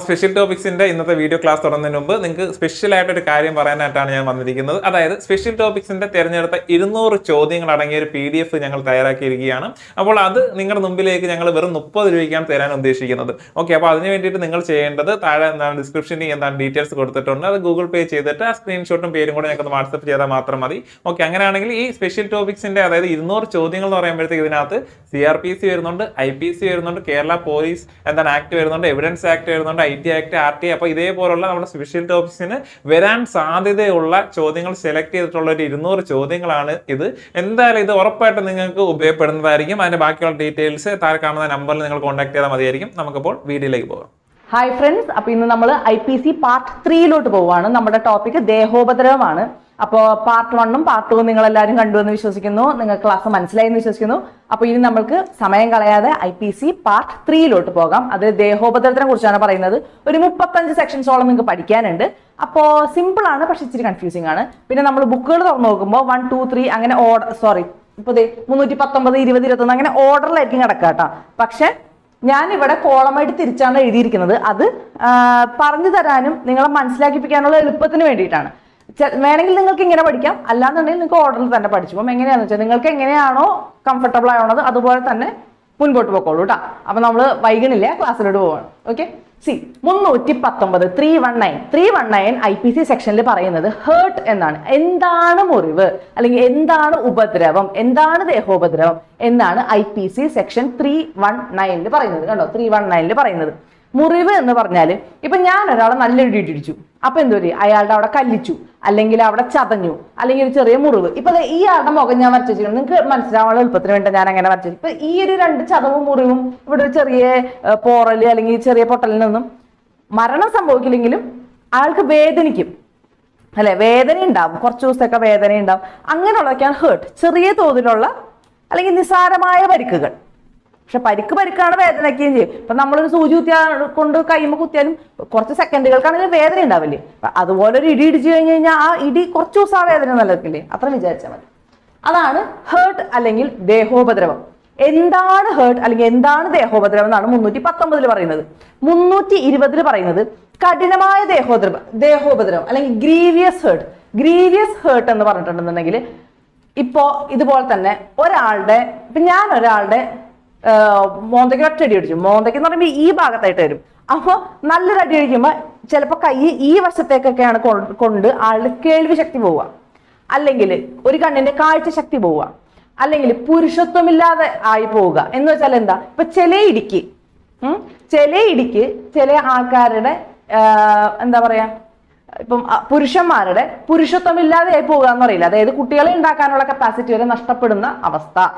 Special topics in the video class or the number, special at a carrier and other special topics in the Terranata Irno Choding Radang PDF in Yangal Taira Kirigiana. About other Ningal Numbile Yangal Nupo Terran the Shigan. Okay, about the Ningle Chain, the Thailand description and then details go to the Tona, Google page, the screenshot and paying the WhatsApp Matra Madi. Special topics in the Irno Choding or Emiratinata, CRPC, IPC, Kerala Police, and then Act Evidence Act. IT Act, RT, this is special topics. We select the details. And the details. The Hi friends, we will IPC Part 3. Our topic is Dehobadram. Part 1 and Part 2 you the class IPC Part 3 That is 35 sections simple and confusing. We will book 1, 2, 3 order. Sorry, order. I will call my teacher. That is the See, 319. 319 IPC section le parayunnathu hurt ennanu. Endanu murivu allengi endanu upadravam endanu dehopadravam ennanu IPC section 319 le parayunnathu kando 319 le parayunnathu murivu ennu parnal ipo njan orala nalla edi idichu appo endu varu ayalde avada kallichu allengi avada chadanju allengi oru cheriya murivu ipo ee aada mogam njan varchichu ningalku manasavalu ulpathinu venda njan angane varchichu ipo ee oru rendu chadavum murivum ivada oru cheriya porale allengi cheriya pottalinum Marana Samokilingilum, Alkabadaniki. Hella, Vadan in dub, Korchusaka Vadan in dub, Anganola can hurt. Chirieto the Lola, Alling in the Saramaya Varikagan. Shapadika Varikana Vadanaki, but number Sujutia, Kondoka, Imukutan, Korcha secondary can be Vadan in Davili. Other water, Edid Junior, Edi Korchusa Vadan Alakili, Athamija. Alan hurt Alingil, they hope a Endan hurt, Alendan, they hover, Munuti Patamil Varinad, Munuti Irivadri Varinad, Katinamai, they hover, Aleng grievous hurt and the Varatan and the Negile. Ipo, Idiboltane, or Alde, Pinana Alde, Montecatridium, Montecanobi, Eva Tatum. Aho, Nalla Dirima, Chelpakai, Eva Sateka can condu, Alde Kelvi Shaktivova. Alengile, Urikan in the Kaita Shaktivova. Allegedly, Purishottomilla Ipoga, and the Chalenda, but Chele Diki. Chele Diki, Chele Arcade, and the Varia Purishamare, Purishottomilla Ipoga Marilla, they could tell in the Canada capacity and Astapudana Avasta.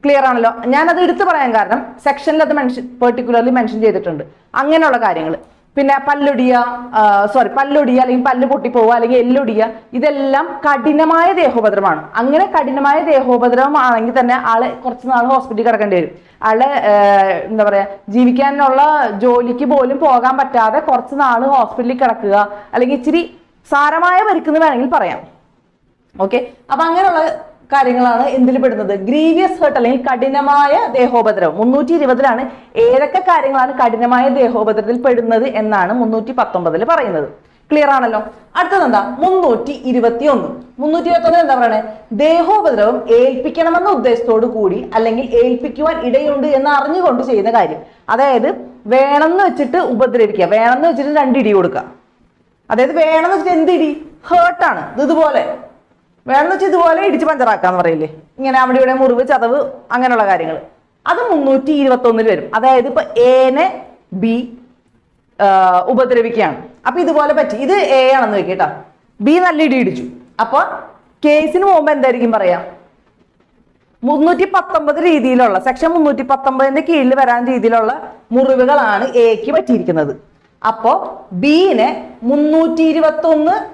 Clear on Nana the Ritzaparangarnam, section that the particularly mentioned the trend. Anganola Garringle, Pina Palludia, sorry, Palludia, Impalipotipova, Ludia, Idellam, Kadinamai de Hobadram. Angana Kadinamai de Hobadram, Angitana, Ale Cortinal Hospital Candid, Ale Givicanola, Joliki Bolim Pogam, but other Cortinal Hospital Caracua, Allegichiri, Saramaya, Rikunanil Param. Okay, Abanganola Karingala in the Liberty, the grievous hurtling Kadinamaya de Hobadra, Munuti Rivadrane, Ereka Karinglan Kadinamaya de Hobadril Pedana, and Nana Munuti Patamba de Parana. Clear Analo Atana, Munuti Irivation, Munuti Atana, De Hobadrum, Ale Picanamano, they stored a goody, Alangi, Ale Picu and Ideundi and Arni want to say the guide. Ada, Veran the Chitta Ubadrika, Veran the Chitta and Didiuka. Ada, Veran the Dindi, hurt on the wallet. When you do a lady, you can't get a really. You can't get a move with other Anganola. Other Munuti Vatonil, other A, B, Ubadrevican. Up in the Volapet, either A and the Geta. B that lead you. Upper case in woman there in Maria Munuti Patambari, the Lola, section Munuti Patamba in the Kill, Verandi, the Lola, Murugalan, A, Kibatik. Upper B in a Munuti Vatun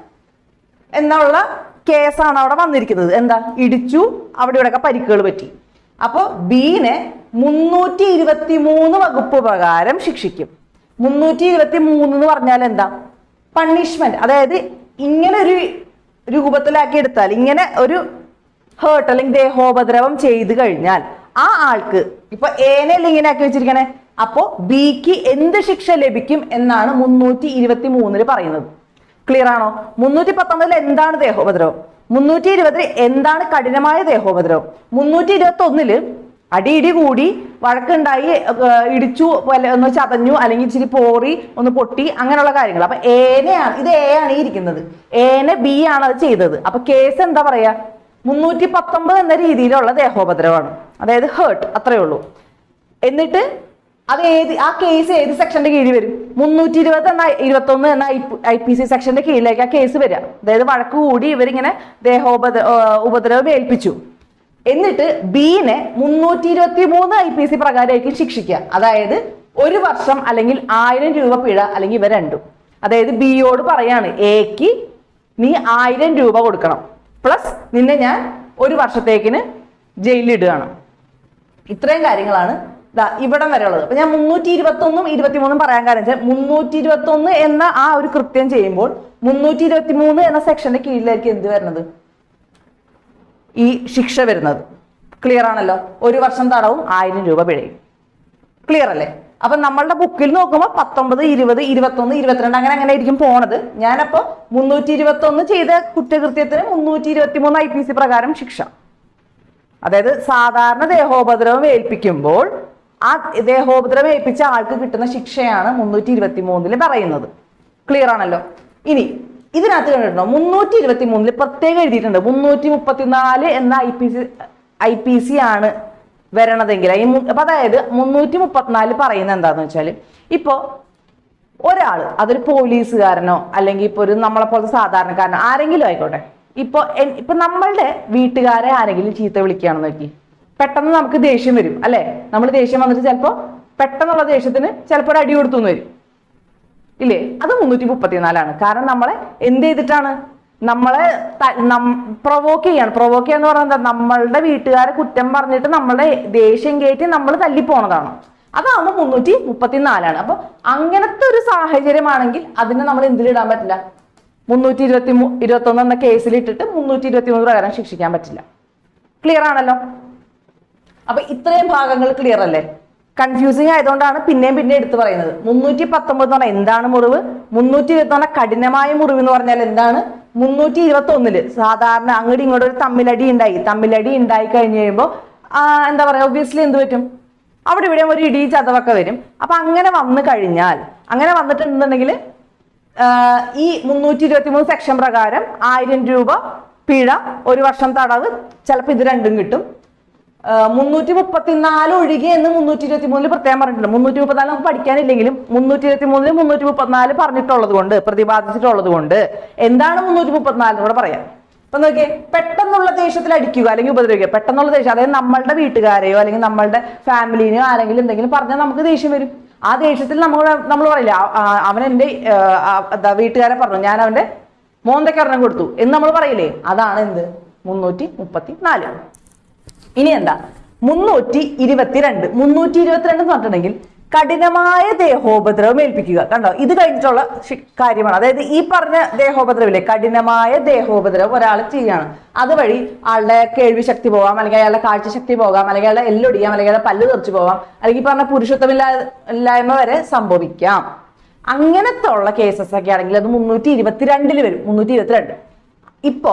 and Nola. Case on out of American and the Idichu, out of a particular witty. Upper bean a Munuti with the moon of a Gupagaram Shikshiki. Munuti with the moon of Nalenda. Punishment, are they the Ingeri രൂപത്തിലാക്കി എടുത്താൽ, ഇങ്ങനെ ഒരു heart അല്ലെങ്കിൽ ദേഹോപദ്രവം ചെയ്ത് കഴിഞ്ഞാൽ ആ ആൾക്ക് ഇപ്പൊ എനെ ഇങ്ങനെ ആക്കി വെച്ചിരിക്കണേ, അപ്പോ ബിക്ക് എന്ത് ശിക്ഷ ലഭിക്കും എന്നാണ് 323-ൽ പറയുന്നത്. ക്ലിയർ ആണോ? 319-ൽ എന്താണ് ദേഹോപദ്രവം, 320-ൽ എന്താണ് കഠിനമായ ദേഹോപദ്രവം, 321-ല് അടിയിടി കൂടി വഴക്കുണ്ടായി ഇടിച്ചു ഒന്ന് ചതഞ്ഞു അല്ലെങ്കിൽ ഇച്ചിരി പോറി ഒന്ന് പൊട്ടി അങ്ങനെയുള്ള കാര്യങ്ങൾ. അപ്പൊ ഏനെയാണ് ഇത്, എ ആണ് ഈ ഇരിക്കുന്നത്, എനെ ബി ആണ് അത് ചെയ്തത്. അപ്പൊ കേസ് എന്താ പറയാ, 319 എന്ന രീതിയിലുള്ള ദേഹോപദ്രവമാണ്, അതായത് ഹേർട്ട്, അത്രേ ഉള്ളൂ. എന്നിട്ട് അത് ഏത്, ആ കേസ് ഏത് സെക്ഷന്റെ കീഴിൽ വരും, 321 എന്ന IPC സെക്ഷന്റെ കീഴിലേക്ക് ആ കേസ് വരിക. അതായത് വഴക്ക് കൂടി ഇവരിങ്ങനെ ഉപദ്രവം ഏൽപ്പിച്ചു. എന്നിട്ട് ബിനെ 323 IPC പ്രകാരമായിരിക്കും ശിക്ഷിക്കുക. അതായത് 1 വർഷം അല്ലെങ്കിൽ 1000 രൂപ പിഴ, അല്ലെങ്കിൽ ഇവ രണ്ടും. അതായത് ബിയോട് പറയാണ്, എക്ക് നീ 1000 രൂപ കൊടുക്കണം, പ്ലസ് നിന്നെ ഞാൻ 1 വർഷത്തേക്കിന് ജയിലിലിടുകയാണ്. ഇത്രയും കാര്യങ്ങളാണ് ഇവിടം വരെ ഉള്ളത്. അപ്പൊ ഞാൻ 321-23 പറയാൻ കാരണം വെച്ചാൽ 321 എന്ന ആ ഒരു കൃത്യം ചെയ്യുമ്പോൾ 323 എന്ന സെക്ഷന്റെ കീഴിലായിരിക്കും എന്ത് വരുന്നത്, ഈ ശിക്ഷ വരുന്നത്. ക്ലിയർ ആണല്ലോ? 1 വർഷം തടവും 1000 രൂപ പിഴയും. ക്ലിയർ അല്ലേ? അപ്പൊ നമ്മളുടെ ബുക്കിൽ നോക്കുമ്പോൾ 19, 20, 21, 22 അങ്ങനെ ആയിരിക്കും പോണത്. ഞാനപ്പോ 321 ചെയ്ത കുറ്റകൃത്യത്തിന് 323 IPC പ്രകാരം ശിക്ഷ. അതായത് സാധാരണ ദേഹോപദ്രവം ഏൽപ്പിക്കുമ്പോൾ ആ ദേഹോപദ്രവം ഏൽപ്പിച്ച ആൾക്ക് കിട്ടുന്ന ശിക്ഷയാണ് 323-ൽ പറയുന്നത്. ക്ലിയർ ആണല്ലോ? ഇനി ഇതിനകത്ത് കണ്ടിട്ടുണ്ടോ, 323-ൽ പ്രത്യേകം എഴുതിയിട്ടുണ്ട് 334 എന്ന IPC ആണ് വരണതെങ്കിൽ. അപ്പൊ അതായത് 334 പറയുന്നത് എന്താന്ന് വെച്ചാൽ, ഇപ്പോ ഒരാൾ, അതൊരു പോലീസുകാരനോ അല്ലെങ്കിൽ ഇപ്പൊ ഒരു നമ്മളെ പോലത്തെ സാധാരണക്കാരനോ ആരെങ്കിലും ആയിക്കോട്ടെ, ഇപ്പൊ നമ്മളുടെ വീട്ടുകാരെ ആരെങ്കിലും ചീത്ത വിളിക്കുകയാണെന്ന് നോക്കി, പെട്ടെന്ന് നമുക്ക് ദേഷ്യം വരും അല്ലെ. നമ്മൾ ദേഷ്യം വന്നിട്ട് ചിലപ്പോ പെട്ടെന്നുള്ള ദേഷ്യത്തിന് ചിലപ്പോൾ ഒരു അടി കൊടുത്തുനിന്ന് വരും ഇല്ലേ. അത് 334-ആണ്. കാരണം നമ്മളെ എന്ത് ചെയ്തിട്ടാണ്, നമ്മളെ പ്രൊവോക്ക് ചെയ്യാണ്. പ്രൊവോക്ക് ചെയ്യാന്ന് പറഞ്ഞാൽ എന്താ, നമ്മളുടെ വീട്ടുകാരെ കുറ്റം പറഞ്ഞിട്ട് നമ്മളുടെ ദേഷ്യം കയറ്റി നമ്മൾ തല്ലിപ്പോണതാണ്. അതാകുമ്പോൾ 334-ആണ്. അപ്പൊ അങ്ങനത്തെ ഒരു സാഹചര്യമാണെങ്കിൽ അതിനെ നമ്മൾ എന്തിലിടാൻ പറ്റില്ല, 321 എന്ന കേസിൽ ഇട്ടിട്ട് 323 പ്രകാരം ശിക്ഷിക്കാൻ പറ്റില്ല. ക്ലിയർ ആണല്ലോ? അപ്പൊ ഇത്രയും ഭാഗങ്ങൾ ക്ലിയർ അല്ലേ? കൺഫ്യൂസിങ് ആയതുകൊണ്ടാണ് പിന്നെയും എടുത്തു പറയുന്നത്. 319 എന്ന് പറഞ്ഞാൽ എന്താണ് മുറിവ്, 321 കഠിനമായ മുറിവ് എന്ന് പറഞ്ഞാൽ എന്താണ്, 321-ല് സാധാരണ അങ്ങോട്ടും ഇങ്ങോട്ടും ഒരു തമ്മിലടി ഉണ്ടായി കഴിഞ്ഞു കഴിയുമ്പോൾ എന്താ പറയാ, ഒബ്വിയസ്ലി എന്ത് പറ്റും, അവിടെ ഇവിടെ ഒരു ഇടി ചതവൊക്കെ വരും. അപ്പൊ അങ്ങനെ വന്നു കഴിഞ്ഞാൽ, അങ്ങനെ വന്നിട്ടുണ്ടെന്നുണ്ടെങ്കിൽ ഈ 323 സെക്ഷൻ പ്രകാരം 1000 രൂപ പിഴ, 1 വർഷം തടവ്, ചിലപ്പോൾ ഇത് രണ്ടും കിട്ടും. 334 ഒഴികെ എന്ന് 323-ൽ പ്രത്യേകം പറഞ്ഞിട്ടുണ്ട്. 334 നമുക്ക് പഠിക്കാനില്ലെങ്കിലും 323-ൽ 334 പറഞ്ഞിട്ടുള്ളത് കൊണ്ട്, പ്രതിപാദിച്ചിട്ടുള്ളത് കൊണ്ട് എന്താണ് 334-നോട് പറയാം. അപ്പൊ നോക്കിയേ, പെട്ടെന്നുള്ള ദേഷ്യത്തിൽ അടിക്കുക അല്ലെങ്കിൽ ഉപദ്രവിക്കുക. പെട്ടെന്നുള്ള ദേഷ്യം, അതായത് നമ്മളുടെ വീട്ടുകാരെയോ അല്ലെങ്കിൽ നമ്മളുടെ ഫാമിലിനെയോ ആരെങ്കിലും എന്തെങ്കിലും പറഞ്ഞാൽ നമുക്ക് ദേഷ്യം വരും. ആ ദേഷ്യത്തിൽ നമ്മൾ പറയില്ല, അവൻ എൻ്റെ വീട്ടുകാരെ പറഞ്ഞു, ഞാൻ അവന്റെ മോന്തക്കരണം കൊടുത്തു എന്ന് നമ്മൾ പറയില്ലേ. അതാണ് എന്ത്, 334. ഇനി എന്താ 322. 322 എന്ന് പറഞ്ഞിട്ടുണ്ടെങ്കിൽ കഠിനമായ ദേഹോപദ്രവം ഏൽപ്പിക്കുക. കണ്ടോ, ഇത് കഴിഞ്ഞിട്ടുള്ള കാര്യമാണ്. അതായത് ഈ പറഞ്ഞ ദേഹോപദ്രവില്ലേ, കഠിനമായ ദേഹോപദ്രവം ഒരാൾ ചെയ്യാണ്. അതുവഴി ആളുടെ കേൾവി ശക്തി പോകാം, അല്ലെങ്കിൽ അയാളുടെ കാഴ്ചശക്തി പോകാം, അല്ലെങ്കിൽ അയാളുടെ എല്ലൊടിയാം, അല്ലെങ്കിൽ അയാളുടെ പല്ല് തെറിച്ചു പോകാം, അല്ലെങ്കിൽ പറഞ്ഞ പുരുഷത്വമില്ലായ്മ വരെ സംഭവിക്കാം. അങ്ങനത്തെ ഉള്ള കേസസ് ഒക്കെ ആണെങ്കിൽ അത് 322-ല് വരും. 322 ഇപ്പോ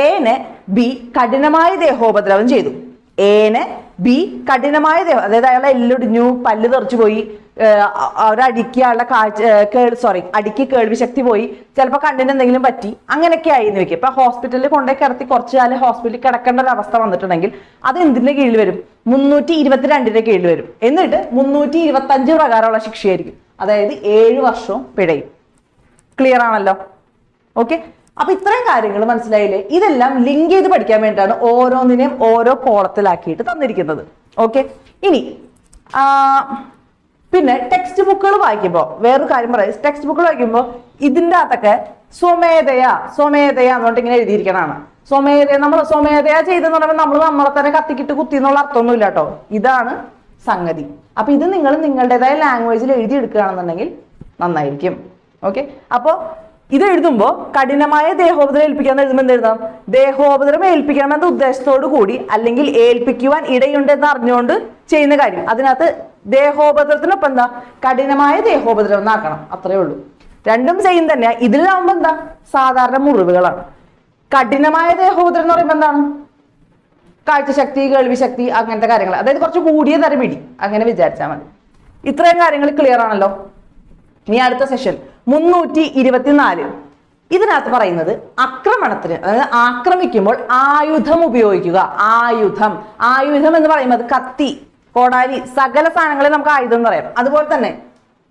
എനെ ബി കഠിനമായ ദേഹോപദ്രവം ചെയ്തു. എനെ ബി കഠിനമായ ദേഹം, അതായത് അയാളെ എല്ലൊടിഞ്ഞു, പല്ല് തെറിച്ചു പോയി, ഒരടിക്ക് അയാളുടെ അടിക്ക് കേൾവി ശക്തി പോയി, ചിലപ്പോൾ കണ്ണിന് എന്തെങ്കിലും പറ്റി, അങ്ങനെയൊക്കെ ആയി എന്ന് വെക്കും. ഇപ്പൊ ഹോസ്പിറ്റലിൽ കൊണ്ടുപോയി കിടത്തി കുറച്ചു കാലം ഹോസ്പിറ്റലിൽ കിടക്കേണ്ട ഒരു അവസ്ഥ വന്നിട്ടുണ്ടെങ്കിൽ അത് എന്തിന്റെ കീഴിൽ വരും, 322-ന്റെ കീഴിൽ വരും. എന്നിട്ട് 325 പ്രകാരമുള്ള ശിക്ഷയായിരിക്കും. അതായത് 7 വർഷവും പിഴയും. ക്ലിയർ ആണല്ലോ? ഓക്കെ. അപ്പൊ ഇത്രയും കാര്യങ്ങൾ മനസ്സിലായില്ലേ? ഇതെല്ലാം ലിങ്ക് ചെയ്ത് പഠിക്കാൻ വേണ്ടിയിട്ടാണ് ഓരോന്നിനെയും ഓരോ കോളത്തിലാക്കിയിട്ട് തന്നിരിക്കുന്നത്. ഓക്കെ. ഇനി പിന്നെ ടെക്സ്റ്റ് ബുക്കുകൾ വായിക്കുമ്പോൾ വേറൊരു കാര്യം പറയാം. ടെക്സ്റ്റ് ബുക്കുകൾ വായിക്കുമ്പോൾ ഇതിൻ്റെ അകത്തൊക്കെ സ്വമേധയാ എന്നുകൊണ്ട് ഇങ്ങനെ എഴുതിയിരിക്കണതാണ്. നമ്മൾ സ്വമേധയാ ചെയ്തെന്ന് പറയുമ്പോൾ നമ്മൾ നമ്മളെ തന്നെ കത്തിക്കിട്ട് കുത്തി എന്നുള്ള അർത്ഥമൊന്നും ഇല്ല കേട്ടോ. ഇതാണ് സംഗതി. അപ്പൊ ഇത് നിങ്ങൾ നിങ്ങളുടേതായ ലാംഗ്വേജിൽ എഴുതിയെടുക്കുകയാണെന്നുണ്ടെങ്കിൽ നന്നായിരിക്കും. ഓക്കെ. അപ്പോൾ ഇത് എഴുതുമ്പോൾ കഠിനമായ ദേഹോപദ്രവം ഏൽപ്പിക്കാന്ന് എഴുതുമ്പോൾ എന്തെഴുതാം? ദേഹോപദ്രവം ഏൽപ്പിക്കണമെന്ന ഉദ്ദേശത്തോടു കൂടി അല്ലെങ്കിൽ ഏൽപ്പിക്കുവാൻ ഇടയുണ്ടെന്ന് അറിഞ്ഞുകൊണ്ട് ചെയ്യുന്ന കാര്യം. അതിനകത്ത് ദേഹോപദ്രവത്തിനൊപ്പം എന്താ? കഠിനമായ ദേഹോപദ്രവം എന്നാക്കണം. അത്രയേ ഉള്ളൂ. രണ്ടും സെയിം തന്നെ. ഇതിലാവുമ്പോൾ എന്താ? സാധാരണ മുറിവുകളാണ്. കഠിനമായ ദേഹോപദ്രവം എന്ന് പറയുമ്പോൾ എന്താണ്? കാഴ്ചശക്തി, കേൾവിശക്തി, അങ്ങനത്തെ കാര്യങ്ങൾ. അതായത് കുറച്ച് കൂടിയ തരം ഇടി, അങ്ങനെ വിചാരിച്ചാൽ മതി. ഇത്രയും കാര്യങ്ങൾ ക്ലിയർ ആണല്ലോ. ഇനി അടുത്ത സെഷൻ 324. ഇതിനകത്ത് പറയുന്നത് ആക്രമണത്തിന്, അതായത് ആക്രമിക്കുമ്പോൾ ആയുധം ഉപയോഗിക്കുക. ആയുധം, ആയുധം എന്ന് പറയുമ്പോൾ കത്തി, കോടാലി, സകല സാധനങ്ങളെ നമുക്ക് ആയുധം എന്ന് പറയാം. അതുപോലെ തന്നെ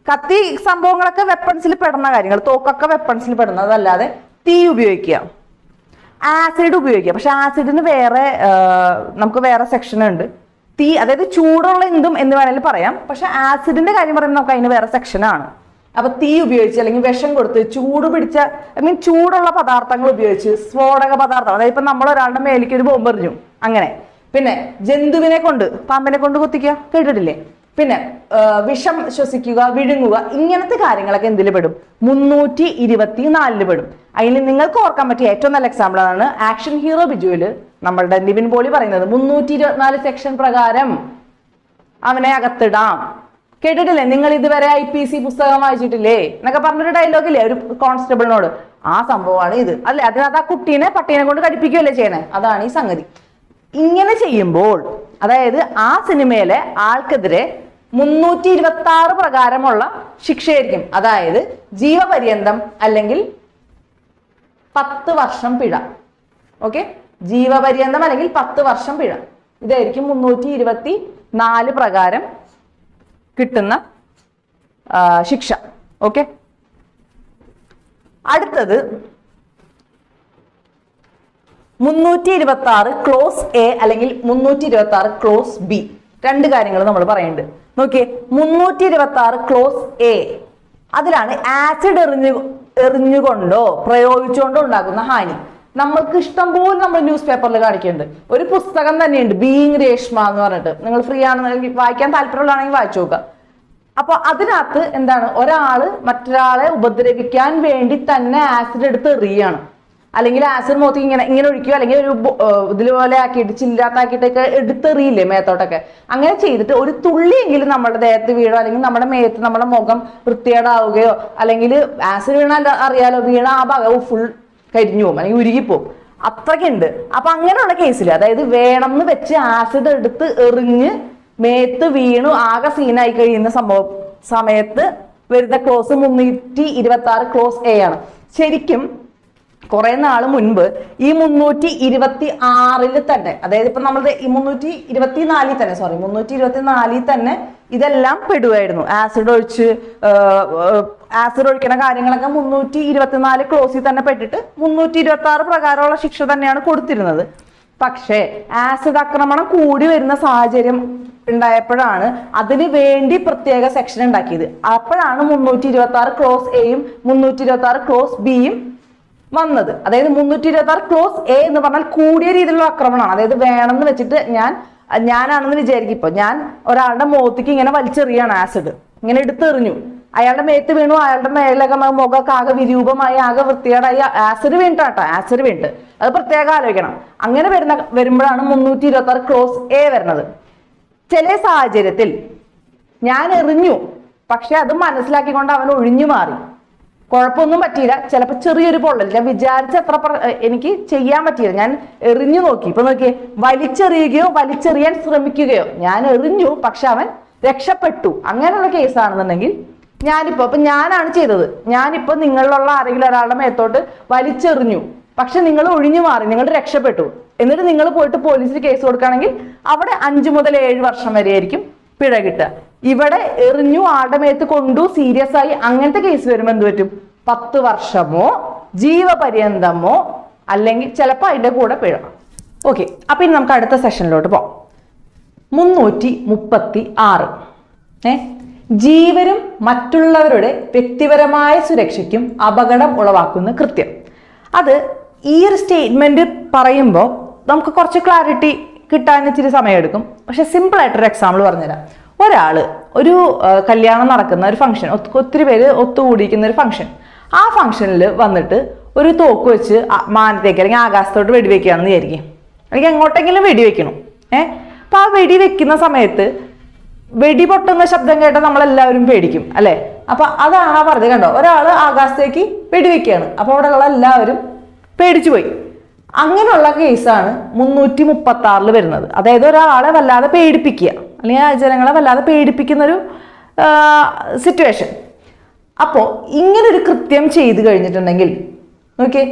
കത്തി സംഭവങ്ങളൊക്കെ വെപ്പൺസിൽ പെടുന്ന കാര്യങ്ങൾ, തോക്കൊക്കെ വെപ്പൺസിൽ പെടുന്നതല്ലാതെ തീ ഉപയോഗിക്കുക, ആസിഡ് ഉപയോഗിക്കുക. പക്ഷെ ആസിഡിന് വേറെ നമുക്ക് വേറെ സെക്ഷനുണ്ട്. തീ അതായത് ചൂടുള്ള എന്തും എന്ന് വേണമെങ്കിൽ പറയാം. പക്ഷെ ആസിഡിന്റെ കാര്യം പറയുമ്പോൾ നമുക്ക് അതിന് വേറെ സെക്ഷനാണ്. അപ്പൊ തീ ഉപയോഗിച്ച് അല്ലെങ്കിൽ വിഷം കൊടുത്ത് ചൂട് പിടിച്ച, ഐ മീൻ ചൂടുള്ള പദാർത്ഥങ്ങൾ ഉപയോഗിച്ച്, സ്ഫോടക പദാർത്ഥം, അതായത് ഇപ്പൊ നമ്മൾ ഒരാളുടെ മേലേക്ക് ഒരു ബോംബ് എറിഞ്ഞു, അങ്ങനെ. പിന്നെ ജന്തുവിനെ കൊണ്ട്, പാമ്പിനെ കൊണ്ട് കുത്തിക്കുക, കേട്ടിട്ടില്ലേ? പിന്നെ വിഷം ശ്വസിക്കുക, വിഴുങ്ങുക, ഇങ്ങനത്തെ കാര്യങ്ങളൊക്കെ എന്തിൽ പെടും? 324 പെടും. അതിൽ നിങ്ങൾക്ക് ഓർക്കാൻ പറ്റിയ ഏറ്റവും നല്ല എക്സാമ്പിൾ ആണ് ആക്ഷൻ ഹീറോ ബിജുവില് നമ്മളുടെ നിവിൻ പോളി പറയുന്നത് 324 സെക്ഷൻ പ്രകാരം അവനെ അകത്തിടാം. കേട്ടിട്ടില്ലേ? നിങ്ങൾ ഇതുവരെ IPC പുസ്തകം വായിച്ചിട്ടില്ലേ എന്നൊക്കെ പറഞ്ഞൊരു ഡയലോഗില്ലേ ഒരു കോൺസ്റ്റബിളിനോട്? ആ സംഭവമാണ് ഇത്, അല്ലെ? അതിനകത്ത് ആ കുട്ടീനെ പട്ടീനെ കൊണ്ട് കടിപ്പിക്കുകയല്ലേ ചെയ്യണേ? അതാണ് ഈ സംഗതി. ഇങ്ങനെ ചെയ്യുമ്പോൾ, അതായത് ആ സിനിമയിലെ ആൾക്കെതിരെ 326 പ്രകാരമുള്ള ശിക്ഷയായിരിക്കും. അതായത് ജീവപര്യന്തം അല്ലെങ്കിൽ 10 വർഷം പിഴ. ഓക്കെ, ജീവപര്യന്തം അല്ലെങ്കിൽ 10 വർഷം പിഴ. ഇതായിരിക്കും 324 പ്രകാരം കിട്ടുന്ന ശിക്ഷ. ഓക്കെ, അടുത്തത് 326 ക്ലോസ് എ അല്ലെങ്കിൽ 326 ക്ലോസ് ബി. രണ്ട് കാര്യങ്ങൾ നമ്മൾ പറയുന്നുണ്ട്, നോക്കിയേ. 326 ക്ലോസ് എ, അതിലാണ് ആസിഡ് എറിഞ്ഞുകൊണ്ടോ പ്രയോഗിച്ചുകൊണ്ടോ ഉണ്ടാകുന്ന ഹാനി. നമ്മൾക്ക് ഇഷ്ടം പോലെ നമ്മൾ ന്യൂസ് പേപ്പറിൽ കാണിക്കുന്നുണ്ട്. ഒരു പുസ്തകം തന്നെയുണ്ട് ബീയിങ് രേഷ്മ എന്ന് പറഞ്ഞിട്ട്. നിങ്ങൾ ഫ്രീ ആണെന്നുണ്ടെങ്കിൽ വായിക്കാൻ താല്പര്യമുള്ളതാണെങ്കിൽ വായിച്ചു നോക്കുക. അപ്പൊ അതിനകത്ത് എന്താണ്? ഒരാള് മറ്റൊരാളെ ഉപദ്രവിക്കാൻ വേണ്ടി തന്നെ ആസിഡ് എടുത്ത് എറിയാണ്, അല്ലെങ്കിൽ ആസിഡ് മുഖത്ത് ഇങ്ങനെ ഒഴിക്കുക, അല്ലെങ്കിൽ ഒരു ഇതുപോലെ ആക്കിയിട്ട് ചില്ലാത്താക്കിയിട്ടൊക്കെ എടുത്തെറിയില്ലേ മേത്തോട്ടൊക്കെ? അങ്ങനെ ചെയ്തിട്ട് ഒരു തുള്ളിയെങ്കിലും നമ്മുടെ ദേഹത്ത് വീഴോ, അല്ലെങ്കിൽ നമ്മുടെ മേത്ത്, നമ്മുടെ മുഖം വൃത്തികേടാവുകയോ, അല്ലെങ്കിൽ ആസിഡ് വീണാൽ അറിയാലോ, വീണ ആ ഭാഗവും ഫുൾ കരിഞ്ഞു പോകും, അല്ലെങ്കിൽ ഉരുകിപ്പോവും, അത്രയ്ക്കുണ്ട്. അപ്പൊ അങ്ങനെയുള്ള കേസിൽ, അതായത് വേണമെന്ന് വെച്ച് ആസിഡ് എടുത്ത് എറിഞ്ഞ് മേത്ത് വീണു ആകെ സീനായി കഴിയുന്ന സംഭവം സമയത്ത് വരുന്ന ക്ലോസ് 326 ക്ലോസ് എ ആണ്. ശരിക്കും കുറെ നാൾ മുൻപ് ഈ 326-ൽ തന്നെ, അതായത് ഇപ്പൊ നമ്മൾ 324-ൽ തന്നെ, സോറി 324-ൽ തന്നെ ഇതെല്ലാം പെടുവായിരുന്നു. ആസിഡ് ഒഴിക്കണ കാര്യങ്ങളൊക്കെ 324 ക്ലോസിൽ തന്നെ പെട്ടിട്ട് 326 പ്രകാരമുള്ള ശിക്ഷ തന്നെയാണ് കൊടുത്തിരുന്നത്. പക്ഷേ ആസിഡ് ആക്രമണം കൂടി വരുന്ന സാഹചര്യം ഉണ്ടായപ്പോഴാണ് അതിന് വേണ്ടി പ്രത്യേക സെക്ഷൻ ഉണ്ടാക്കിയത്. അപ്പോഴാണ് 326 ക്ലോസ് എയും 326 ക്ലോസ് ബിയും വന്നത്. അതായത് 326 ക്ലോസ് എ എന്ന് പറഞ്ഞാൽ കൂടിയ രീതിയിലുള്ള ആക്രമണമാണ്. അതായത് വേണമെന്ന് വെച്ചിട്ട് ഞാനാണെന്ന് വിചാരിക്കും, ഇപ്പൊ ഞാൻ ഒരാളുടെ മുഖത്തേക്ക് ഇങ്ങനെ വലിച്ചെറിയാണ് ആസിഡ്, ഇങ്ങനെ എടുത്തെറിഞ്ഞു, അയാളുടെ മേത്ത് വീണു, അയാളുടെ മേലൊക്കെ മുഖമൊക്കെ ആകെ വിരൂപമായി, ആകെ വൃത്തികേടായി, ആസിഡ് വീണിട്ടാട്ടോ, ആസിഡ് വീണിട്ട്. അത് പ്രത്യേകം ആലോചിക്കണം. അങ്ങനെ വരുമ്പോഴാണ് 326 ക്ലോസ് എ വരുന്നത്. ചില സാഹചര്യത്തിൽ ഞാൻ എറിഞ്ഞു, പക്ഷെ അത് മനസ്സിലാക്കിക്കൊണ്ട് അവൻ ഒഴിഞ്ഞു മാറി, കുഴപ്പമൊന്നും പറ്റിയില്ല, ചിലപ്പോൾ ചെറിയൊരു പൊള്ളൽ, ഞാൻ വിചാരിച്ച അത്ര എനിക്ക് ചെയ്യാൻ പറ്റിയില്ല, ഞാൻ എറിഞ്ഞു നോക്കി. ഇപ്പൊ നോക്കിയേ, വലിച്ചെറിയുകയോ വലിച്ചെറിയാൻ ശ്രമിക്കുകയോ, ഞാൻ എറിഞ്ഞു പക്ഷെ അവൻ രക്ഷപ്പെട്ടു, അങ്ങനെയുള്ള കേസാണെന്നുണ്ടെങ്കിൽ അപ്പൊ ഞാനാണ് ചെയ്തത്, ഞാനിപ്പോ നിങ്ങളിലുള്ള ആരെങ്കിലും ഒരാളുടെ മേത്തോട്ട് വലിച്ചെറിഞ്ഞു, പക്ഷെ നിങ്ങൾ ഒഴിഞ്ഞു മാറി, നിങ്ങൾ രക്ഷപ്പെട്ടു, എന്നിട്ട് നിങ്ങൾ പോയിട്ട് പോലീസിൽ കേസ് കൊടുക്കുകയാണെങ്കിൽ അവിടെ 5 മുതൽ 7 വർഷം വരെ ആയിരിക്കും പിഴ കിട്ടുക. ഇവിടെ എറിഞ്ഞു, ആളുടെ മേത്ത് കൊണ്ടു, സീരിയസ് ആയി, അങ്ങനത്തെ കേസ് വരുമ്പോൾ എന്ത് പറ്റും? 10 വർഷമോ ജീവപര്യന്തമോ അല്ലെങ്കിൽ ചിലപ്പോൾ അതിന്റെ കൂടെ പിഴ. ഓക്കെ, അപ്പൊ ഇനി നമുക്ക് അടുത്ത സെഷനിലോട്ട് പോകാം. 336 ജീവനും മറ്റുള്ളവരുടെ വ്യക്തിപരമായ സുരക്ഷയ്ക്കും അപകടം ഉളവാക്കുന്ന കൃത്യം. അത് ഈ ഒരു സ്റ്റേറ്റ്മെന്റ് പറയുമ്പോൾ നമുക്ക് കുറച്ച് ക്ലാരിറ്റി കിട്ടാൻ ഇച്ചിരി സമയമെടുക്കും. പക്ഷെ സിമ്പിൾ ആയിട്ടൊരു എക്സാമ്പിൾ പറഞ്ഞുതരാം. ഒരാൾ ഒരു കല്യാണം നടക്കുന്ന ഒരു ഫംഗ്ഷൻ, ഒത്തിരി പേര് ഒത്തുകൂടിയിരിക്കുന്ന ഒരു ഫംഗ്ഷൻ, ആ ഫംഗ്ഷനിൽ വന്നിട്ട് ഒരു തോക്ക് വെച്ച് മാനത്തേക്ക് അല്ലെങ്കിൽ ആകാശത്തോട്ട് വെടിവെക്കുകയാണെന്ന് വിചാരിക്കും, അല്ലെങ്കിൽ എങ്ങോട്ടെങ്കിലും വെടിവെക്കണം. അപ്പോൾ ആ വെടിവെക്കുന്ന സമയത്ത് വെടി പൊട്ടുന്ന ശബ്ദം കേട്ടാൽ നമ്മളെല്ലാവരും പേടിക്കും അല്ലേ? അപ്പോൾ അതാണ് പറഞ്ഞത്. കണ്ടോ, ഒരാൾ ആകാശത്തേക്ക് വെടിവെക്കുകയാണ്, അപ്പോൾ അവിടെയുള്ള എല്ലാവരും പേടിച്ചു പോയി. അങ്ങനെയുള്ള കേസാണ് 336 വരുന്നത്. അതായത് ഒരാളെ വല്ലാതെ പേടിപ്പിക്കുക, അല്ലെങ്കിൽ ജനങ്ങളെ വല്ലാതെ പേടിപ്പിക്കുന്നൊരു സിറ്റുവേഷൻ. അപ്പോൾ ഇങ്ങനൊരു കൃത്യം ചെയ്ത് കഴിഞ്ഞിട്ടുണ്ടെങ്കിൽ നോക്കിയേ,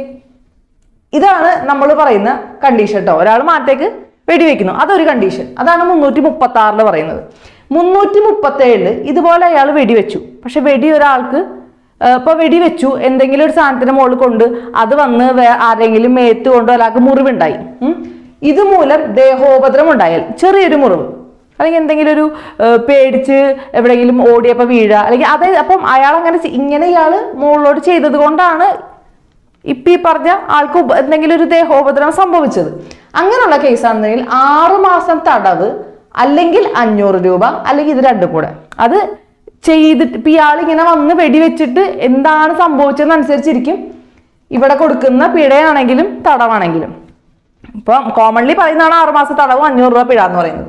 ഇതാണ് നമ്മൾ പറയുന്ന കണ്ടീഷൻ കേട്ടോ. ഒരാൾ മാറ്റേക്ക് വെടിവെക്കുന്നു, അതൊരു കണ്ടീഷൻ. അതാണ് 336 പറയുന്നത്. 337 ഇതുപോലെ അയാൾ വെടിവെച്ചു, പക്ഷെ വെടി ഒരാൾക്ക് ഇപ്പോൾ വെടിവെച്ചു എന്തെങ്കിലും ഒരു സാധനത്തിന് മുകളിൽ കൊണ്ട് അത് വന്ന് ആരെങ്കിലും മേത്ത് കൊണ്ടോ ഒരാൾക്ക് മുറിവുണ്ടായി, ഇതുമൂലം ദേഹോപദ്രം ഉണ്ടായാൽ ചെറിയൊരു മുറിവ്, അല്ലെങ്കിൽ എന്തെങ്കിലും ഒരു പേടിച്ച് എവിടെയെങ്കിലും ഓടിയപ്പോൾ വീഴുക, അല്ലെങ്കിൽ അതായത് അപ്പം അയാൾ അങ്ങനെ ഇങ്ങനെ ഇയാൾ മുകളിലോട്ട് ചെയ്തത് കൊണ്ടാണ് ഇപ്പം ഈ പറഞ്ഞ ആൾക്ക് എന്തെങ്കിലും ഒരു ദേഹോപദ്രം സംഭവിച്ചത്. അങ്ങനെയുള്ള കേസാണെന്നുണ്ടെങ്കിൽ 6 മാസം തടവ്, അല്ലെങ്കിൽ 500 രൂപ, അല്ലെങ്കിൽ ഇത് രണ്ടും കൂടെ. അത് ചെയ്തിട്ട് ഇപ്പം ഇയാൾ ഇങ്ങനെ വന്ന് വെടിവെച്ചിട്ട് എന്താണ് സംഭവിച്ചതെന്നനുസരിച്ചിരിക്കും ഇവിടെ കൊടുക്കുന്ന പിഴയാണെങ്കിലും തടവാണെങ്കിലും. ഇപ്പം കോമൺലി പറയുന്നതാണ് 6 മാസം തടവും 500 രൂപ പിഴ എന്ന് പറയുന്നത്.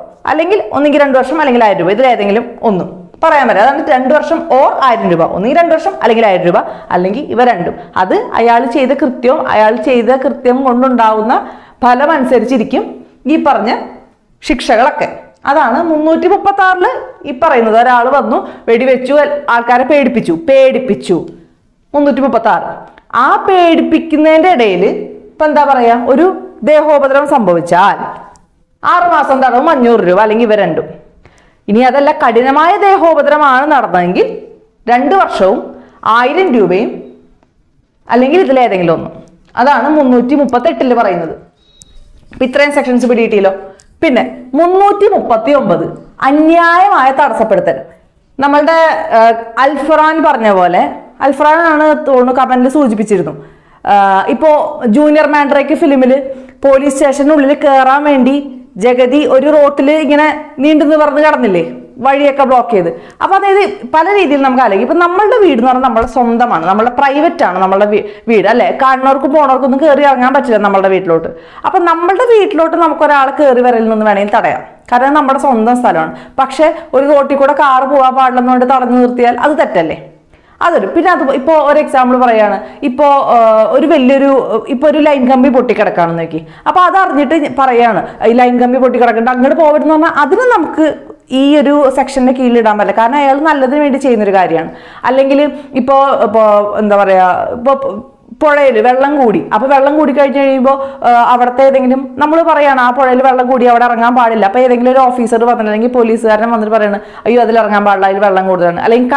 അല്ലെങ്കിൽ ഒന്നെങ്കിൽ 2 വർഷം അല്ലെങ്കിൽ 1000 രൂപ, ഇതിലേതെങ്കിലും ഒന്നും പറയാൻ പറ്റും. അതാണ് 2 വർഷം ഓർ 1000 രൂപ, ഒന്നെങ്കിൽ 2 വർഷം അല്ലെങ്കിൽ 1000 രൂപ, അല്ലെങ്കിൽ ഇവ രണ്ടും. അത് അയാൾ ചെയ്ത കൃത്യം കൊണ്ടുണ്ടാവുന്ന ഫലം അനുസരിച്ചിരിക്കും ഈ പറഞ്ഞ ശിക്ഷകളൊക്കെ. അതാണ് 336 ഈ പറയുന്നത്. ഒരാൾ വന്നു വെടിവെച്ചു, ആൾക്കാരെ പേടിപ്പിച്ചു 336. ആ പേടിപ്പിക്കുന്നതിൻ്റെ ഇടയിൽ ഇപ്പം എന്താ പറയുക, ഒരു ദേഹോപദ്രവം സംഭവിച്ചാൽ 6 മാസം തടവും 500 രൂപ, അല്ലെങ്കിൽ ഇവ രണ്ടും. ഇനി അതല്ല, കഠിനമായ ദേഹോപദ്രവമാണ് നടന്നതെങ്കിൽ 2 വർഷവും 1000 രൂപയും, അല്ലെങ്കിൽ ഇതിലേതെങ്കിലും ഒന്നും. അതാണ് 338 പറയുന്നത്. അപ്പം ഇത്രയും സെക്ഷൻസ് പിടിയിട്ടില്ലോ. പിന്നെ 339 അന്യായമായ തടസ്സപ്പെടുത്തൽ. നമ്മളുടെ അൽഫറാൻ പറഞ്ഞ പോലെ, അൽഫറാനാണ് തോന്നുന്നു കമൻറ്റിൽ സൂചിപ്പിച്ചിരുന്നു, ഇപ്പോൾ ജൂനിയർ മാൻഡ്രേക്ക് ഫിലിമിൽ പോലീസ് സ്റ്റേഷനുള്ളിൽ കയറാൻ വേണ്ടി ജഗതി ഒരു റോട്ടിൽ ഇങ്ങനെ നീണ്ടെന്ന് പറഞ്ഞ് കടന്നില്ലേ, വഴിയൊക്കെ ബ്ലോക്ക് ചെയ്ത്. അപ്പോൾ അതായത് പല രീതിയിൽ നമുക്ക് അല്ലെങ്കിൽ ഇപ്പം നമ്മളുടെ വീട് എന്ന് പറഞ്ഞാൽ നമ്മുടെ സ്വന്തമാണ്, നമ്മുടെ പ്രൈവറ്റ് ആണ് നമ്മളുടെ വീട് അല്ലേ? കാണുന്നവർക്കും പോണവർക്കൊന്നും കയറി ഇറങ്ങാൻ പറ്റില്ല നമ്മളുടെ വീട്ടിലോട്ട്. അപ്പം നമ്മളുടെ വീട്ടിലോട്ട് നമുക്കൊരാൾ കയറി വരലിൽ നിന്ന് വേണമെങ്കിൽ തടയാം, കാരണം നമ്മുടെ സ്വന്തം സ്ഥലമാണ്. പക്ഷേ ഒരു റോട്ടിൽ കൂടെ കാറ് പോകാൻ പാടില്ലെന്നുകൊണ്ട് തടഞ്ഞു നിർത്തിയാൽ അത് തെറ്റല്ലേ? അതൊരു പിന്നെ അത് ഇപ്പോൾ ഒരു എക്സാമ്പിൾ പറയുകയാണ്, ഇപ്പോൾ ഒരു വലിയൊരു ഇപ്പോൾ ഒരു ലൈൻ കമ്പി പൊട്ടിക്കിടക്കുകയാണെന്ന് നോക്കി, അപ്പോൾ അതറിഞ്ഞിട്ട് പറയുകയാണ് ഈ ലൈൻ കമ്പി പൊട്ടിക്കിടക്കേണ്ട അങ്ങോട്ട് പോകരുതെന്ന് പറഞ്ഞാൽ അതിന് നമുക്ക് ഈ ഒരു സെക്ഷൻ്റെ കീഴിലിടാൻ പറ്റില്ല, കാരണം അയാൾ നല്ലതിന് വേണ്ടി ചെയ്യുന്നൊരു കാര്യമാണ്. അല്ലെങ്കിൽ ഇപ്പോൾ എന്താ പറയുക, ഇപ്പോൾ പുഴയിൽ വെള്ളം കൂടി, അപ്പോൾ വെള്ളം കൂടി കഴിഞ്ഞ് കഴിയുമ്പോൾ അവിടുത്തെ ഏതെങ്കിലും നമ്മൾ പറയുകയാണ് ആ പുഴയിൽ വെള്ളം കൂടി അവിടെ ഇറങ്ങാൻ പാടില്ല, അപ്പോൾ ഏതെങ്കിലും ഒരു ഓഫീസർ പറഞ്ഞിട്ടുണ്ടെങ്കിൽ പോലീസുകാരൻ വന്നിട്ട് പറയാണ് അയ്യോ അതിൽ ഇറങ്ങാൻ പാടില്ല, അതിൽ വെള്ളം കൂടുതലാണ്. അല്ലെങ്കിൽ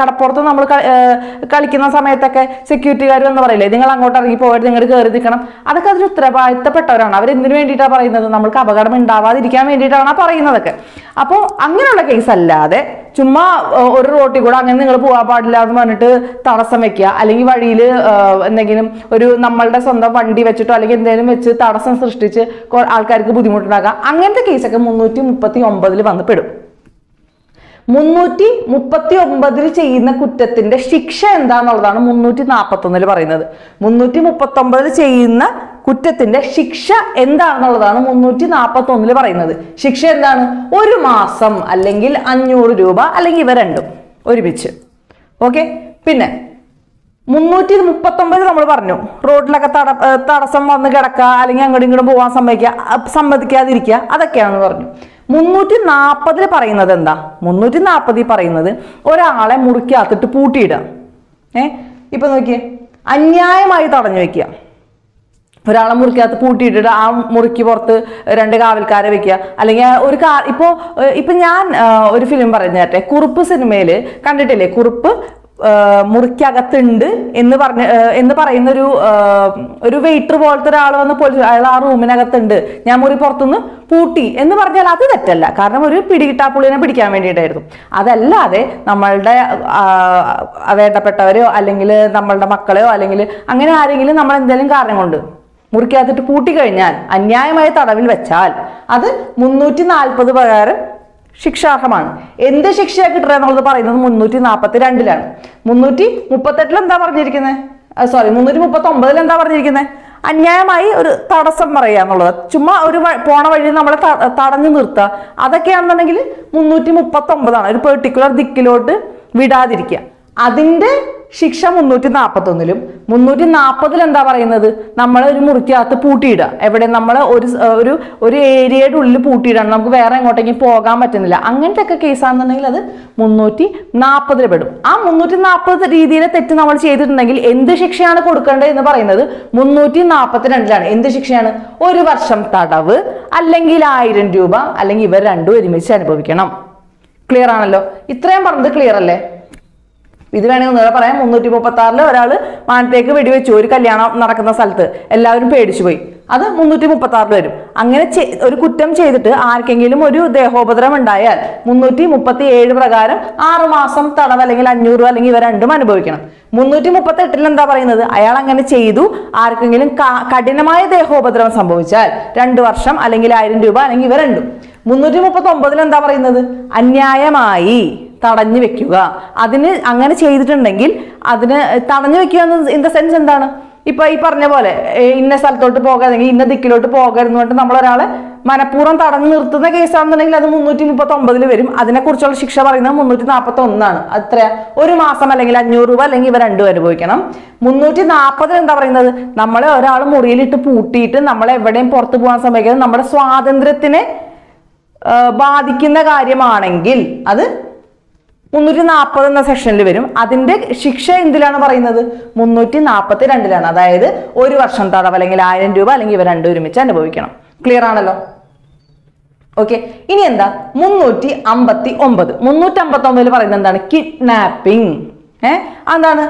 കടപ്പുറത്ത് നമ്മൾ കളിക്കുന്ന സമയത്തൊക്കെ സെക്യൂരിറ്റിക്കാർ എന്ന് പറയില്ലേ, നിങ്ങൾ അങ്ങോട്ട് ഇറങ്ങി പോകരുത്, നിങ്ങൾ കയറി നിൽക്കണം. അതൊക്കെ അതിൽ ഉത്തരവാദിത്തപ്പെട്ടവരാണ്. അവരെന്തിനു വേണ്ടിയിട്ടാണ് പറയുന്നത്? നമ്മൾക്ക് അപകടം ഉണ്ടാവാതിരിക്കാൻ വേണ്ടിയിട്ടാണ് പറയുന്നതൊക്കെ. അപ്പോൾ അങ്ങനെയുള്ള കേസ് അല്ലാതെ ചുമ്മാ ഒരു റോട്ടിൽ കൂടെ അങ്ങനെ നിങ്ങൾ പോകാൻ പാടില്ല എന്ന് പറഞ്ഞിട്ട് തടസ്സം വെക്കുക, അല്ലെങ്കിൽ വഴിയിൽ എന്തെങ്കിലും ഒരു നമ്മളുടെ സ്വന്തം വണ്ടി വെച്ചിട്ടോ അല്ലെങ്കിൽ എന്തെങ്കിലും വെച്ച് തടസ്സം സൃഷ്ടിച്ച് ആൾക്കാർക്ക് ബുദ്ധിമുട്ടുണ്ടാക്കാം, അങ്ങനത്തെ കേസൊക്കെ 339 വന്നുപെടും. 339 ചെയ്യുന്ന കുറ്റത്തിന്റെ ശിക്ഷ എന്താന്നുള്ളതാണ് 341 പറയുന്നത്. 339 ചെയ്യുന്ന കുറ്റത്തിന്റെ ശിക്ഷ എന്താണെന്നുള്ളതാണ് 341 പറയുന്നത്. ശിക്ഷ എന്താണ്? 1 മാസം അല്ലെങ്കിൽ 500 രൂപ, അല്ലെങ്കിൽ ഇവ രണ്ടും ഒരുമിച്ച്. ഓക്കെ. പിന്നെ 339 നമ്മൾ പറഞ്ഞു, റോഡിലൊക്കെ തടസ്സം വന്ന് കിടക്കുക, അല്ലെങ്കിൽ അങ്ങോട്ടും ഇങ്ങോട്ടും പോകാൻ സമ്മതിക്കാതിരിക്കുക, അതൊക്കെയാണെന്ന് പറഞ്ഞു. 340 പറയുന്നത് എന്താ? 340 പറയുന്നത് ഒരാളെ മുറിക്കകത്തിട്ട് പൂട്ടിയിടുക. ഇപ്പം നോക്കിയേ, അന്യായമായി തടഞ്ഞു വെക്കുക, ഒരാളെ മുറിക്കകത്ത് പൂട്ടിയിട്ടിട്ട് ആ മുറിക്ക് പുറത്ത് 2 കാവൽക്കാരെ വെക്കുക, അല്ലെങ്കിൽ ഒരു ഇപ്പോൾ ഞാൻ ഒരു ഫിലിം പറഞ്ഞേട്ടെ, കുറുപ്പ് സിനിമയിൽ കണ്ടിട്ടില്ലേ, Kurup Murkyagatundu in the Parainu, a waiter Walter Alan room in Agatundu, Yamuri Portunu, Putti, in the Vargalata that tella, Carnamuru, Pidita Pulina Pidicameditu. Adalade, Namalda Aveta Petario, Alingile, Namalda Macaleo, Alingile, Angana Aringil, Naman Delin Carnamundu. Murkyatu Putti Gayan, and Yamai Tadavil Vachal. Other Munutin Alpazabare. Shikshaman. In the Shikshak Ranal the Parana Munuti Napati and Dilan. Munuti, Mupatatlan Davarikine. Sorry, Munuti Mupatombel and Davarikine. And Yamai Tadasam Marianola. Chuma Uriva Ponavadinamata Tadanurta. Other Kandanagil, Munuti Mupatombadan, a particular Dikilote, Vidadirkia. Adinde Shiksha Munuti Napatunilum. Munuti Napadil and Davarinadu. Namada Murkia the Putida. Evident Namada or area to Liputida and Namguera and Otaki Pogam at Nila. Angan take a case on the Nila Munuti Napadrebedu. A Munuti Napa the Ridi Tetanava Shaded Nagil in the Shikshana Kodukanda in the Barinadu. Munuti Napatan and Lan in the Shikshana or Reversam Tadaver. Alangila Iron Duba, Alangiver and do the Missanabicana. Clear Analo. It trembled the clearly. If you have a video, you can see that's 336. If you have a good time, you can dial 337 prakaram 6 masam tadavalengil 500 allengi vera rendu anubhavikkanam 338 il endha parayunnathu ayal angane cheythu arkengilum kadinamaya dehobadram sambhavichal 2 varsham allengi 1000 rupees allengi vera rendu 339 il endha parayunnathu anyayamayi tadanju vekkuka adine angane cheythittundengil adine tadanju vekkuka in the sense endana If I parnevole, in a salto to poker, in the kilo to poker, not Namara, Manapuran Taran to the case on the Nila Munutin Potom Bolivium, Adana Kurchal Shikshava in the Munutin Apaton, Atra, Urimasamalangla, Nuruva, Langiver and Duekanam, Munutin Apath and Davarina, Namala, Murili to Putit, Namala, Vedem Portuguan Samagan, Namara Swad and Retine Badikina Gariman and Gil, other. 340 എന്ന സെക്ഷനിൽ വരും അതിന്റെ ശിക്ഷ എന്തിലാണ് പറയുന്നത് 342 ലാണ് അതായത് ഒരു വർഷം തടവ് അല്ലെങ്കിൽ 1000 രൂപ അല്ലെങ്കിൽ ഇവ രണ്ടും ഒരുമിച്ച് അനുഭവിക്കണം ക്ലിയർ ആണല്ലോ ഓക്കേ ഇനി എന്താ 359 ൽ പറയുന്നത് എന്താണ് കിഡ്നാപ്പിംഗ് എന്താണ്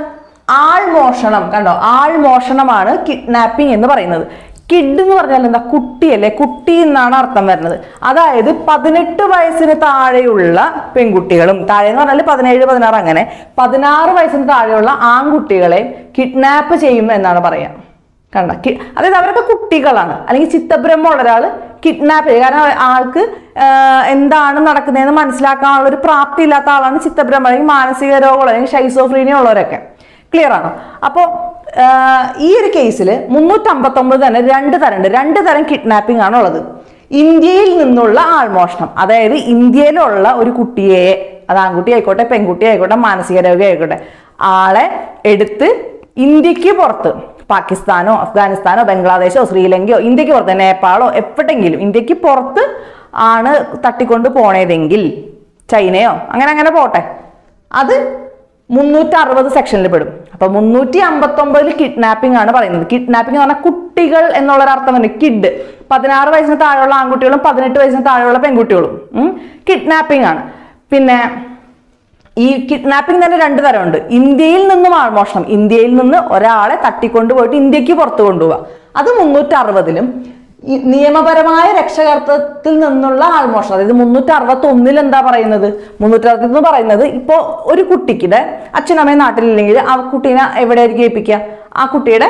ആൾമോഷണം കണ്ടോ ആൾമോഷണമാണ് കിഡ്നാപ്പിംഗ് എന്ന് പറയുന്നത് Kid എന്ന് പറഞ്ഞാൽ എന്താ കുട്ടിയല്ലേ കുട്ടി എന്നാണ് അർത്ഥം വരുന്നത് അതായത് 18 വയസ്സിന് താഴെയുള്ള പെൺകുട്ടികളും താഴെ എന്ന് പറഞ്ഞാൽ 17 16 അങ്ങനെ 16 വയസ്സിന് താഴെയുള്ള ആൺകുട്ടികളെ കിഡ്നാപ്പ് ചെയ്യുന്നു എന്നാണ് പറയാ കണ്ട അതായത് അവരൊക്കെ കുട്ടികളാണ് അല്ലെങ്കിൽ ചിത്തബ്രഹ്മമുള്ള ഒരാൾ കിഡ്നാപ്പ് ചെയ്യുക കാരണം ആൾക്ക് എന്താണ് നടക്കുന്നതെന്ന് മനസ്സിലാക്കാനുള്ള ഒരു പ്രാപ്തി ഇല്ലാത്ത ആളാണ് ചിത്തബ്രഹ്മം അല്ലെങ്കിൽ മാനസിക രോഗമുള്ള അല്ലെങ്കിൽ ഷൈസോഫ്രീനിയ ഉള്ളവരൊക്കെ ക്ലിയർ ആണോ അപ്പോൾ this case is 359 kidnapping. India is almost that is India is a kuttiye, that is a manasiya Aale eduthu Indikku porathu. Pakistan, Afghanistan, Bangladesh, Sri Lanka, India, Nepal, everything. India is porathu China. 360 section. So, 359 kidnapping. Kidnapping is a kuttigal and kid. 16 years old, 18 years old, kidnapping. Then, this kidnapping is two. India is almost. India is almost. നിയമപരമായ രക്ഷകർത്തത്തിൽ നിന്നുള്ള ആൾമോഷണം അതായത് 361 ൽ എന്താ പറയുന്നത് 361 എന്ന് പറയുന്നത് ഇപ്പോ ഒരു കുട്ടിക്ക് അച്ഛനമ്മ നാട്ടിലില്ലെങ്കിൽ ആ കുട്ടിനെ എവിടെയായിരിക്കും ഏൽപ്പിക്കുക ആ കുട്ടിയുടെ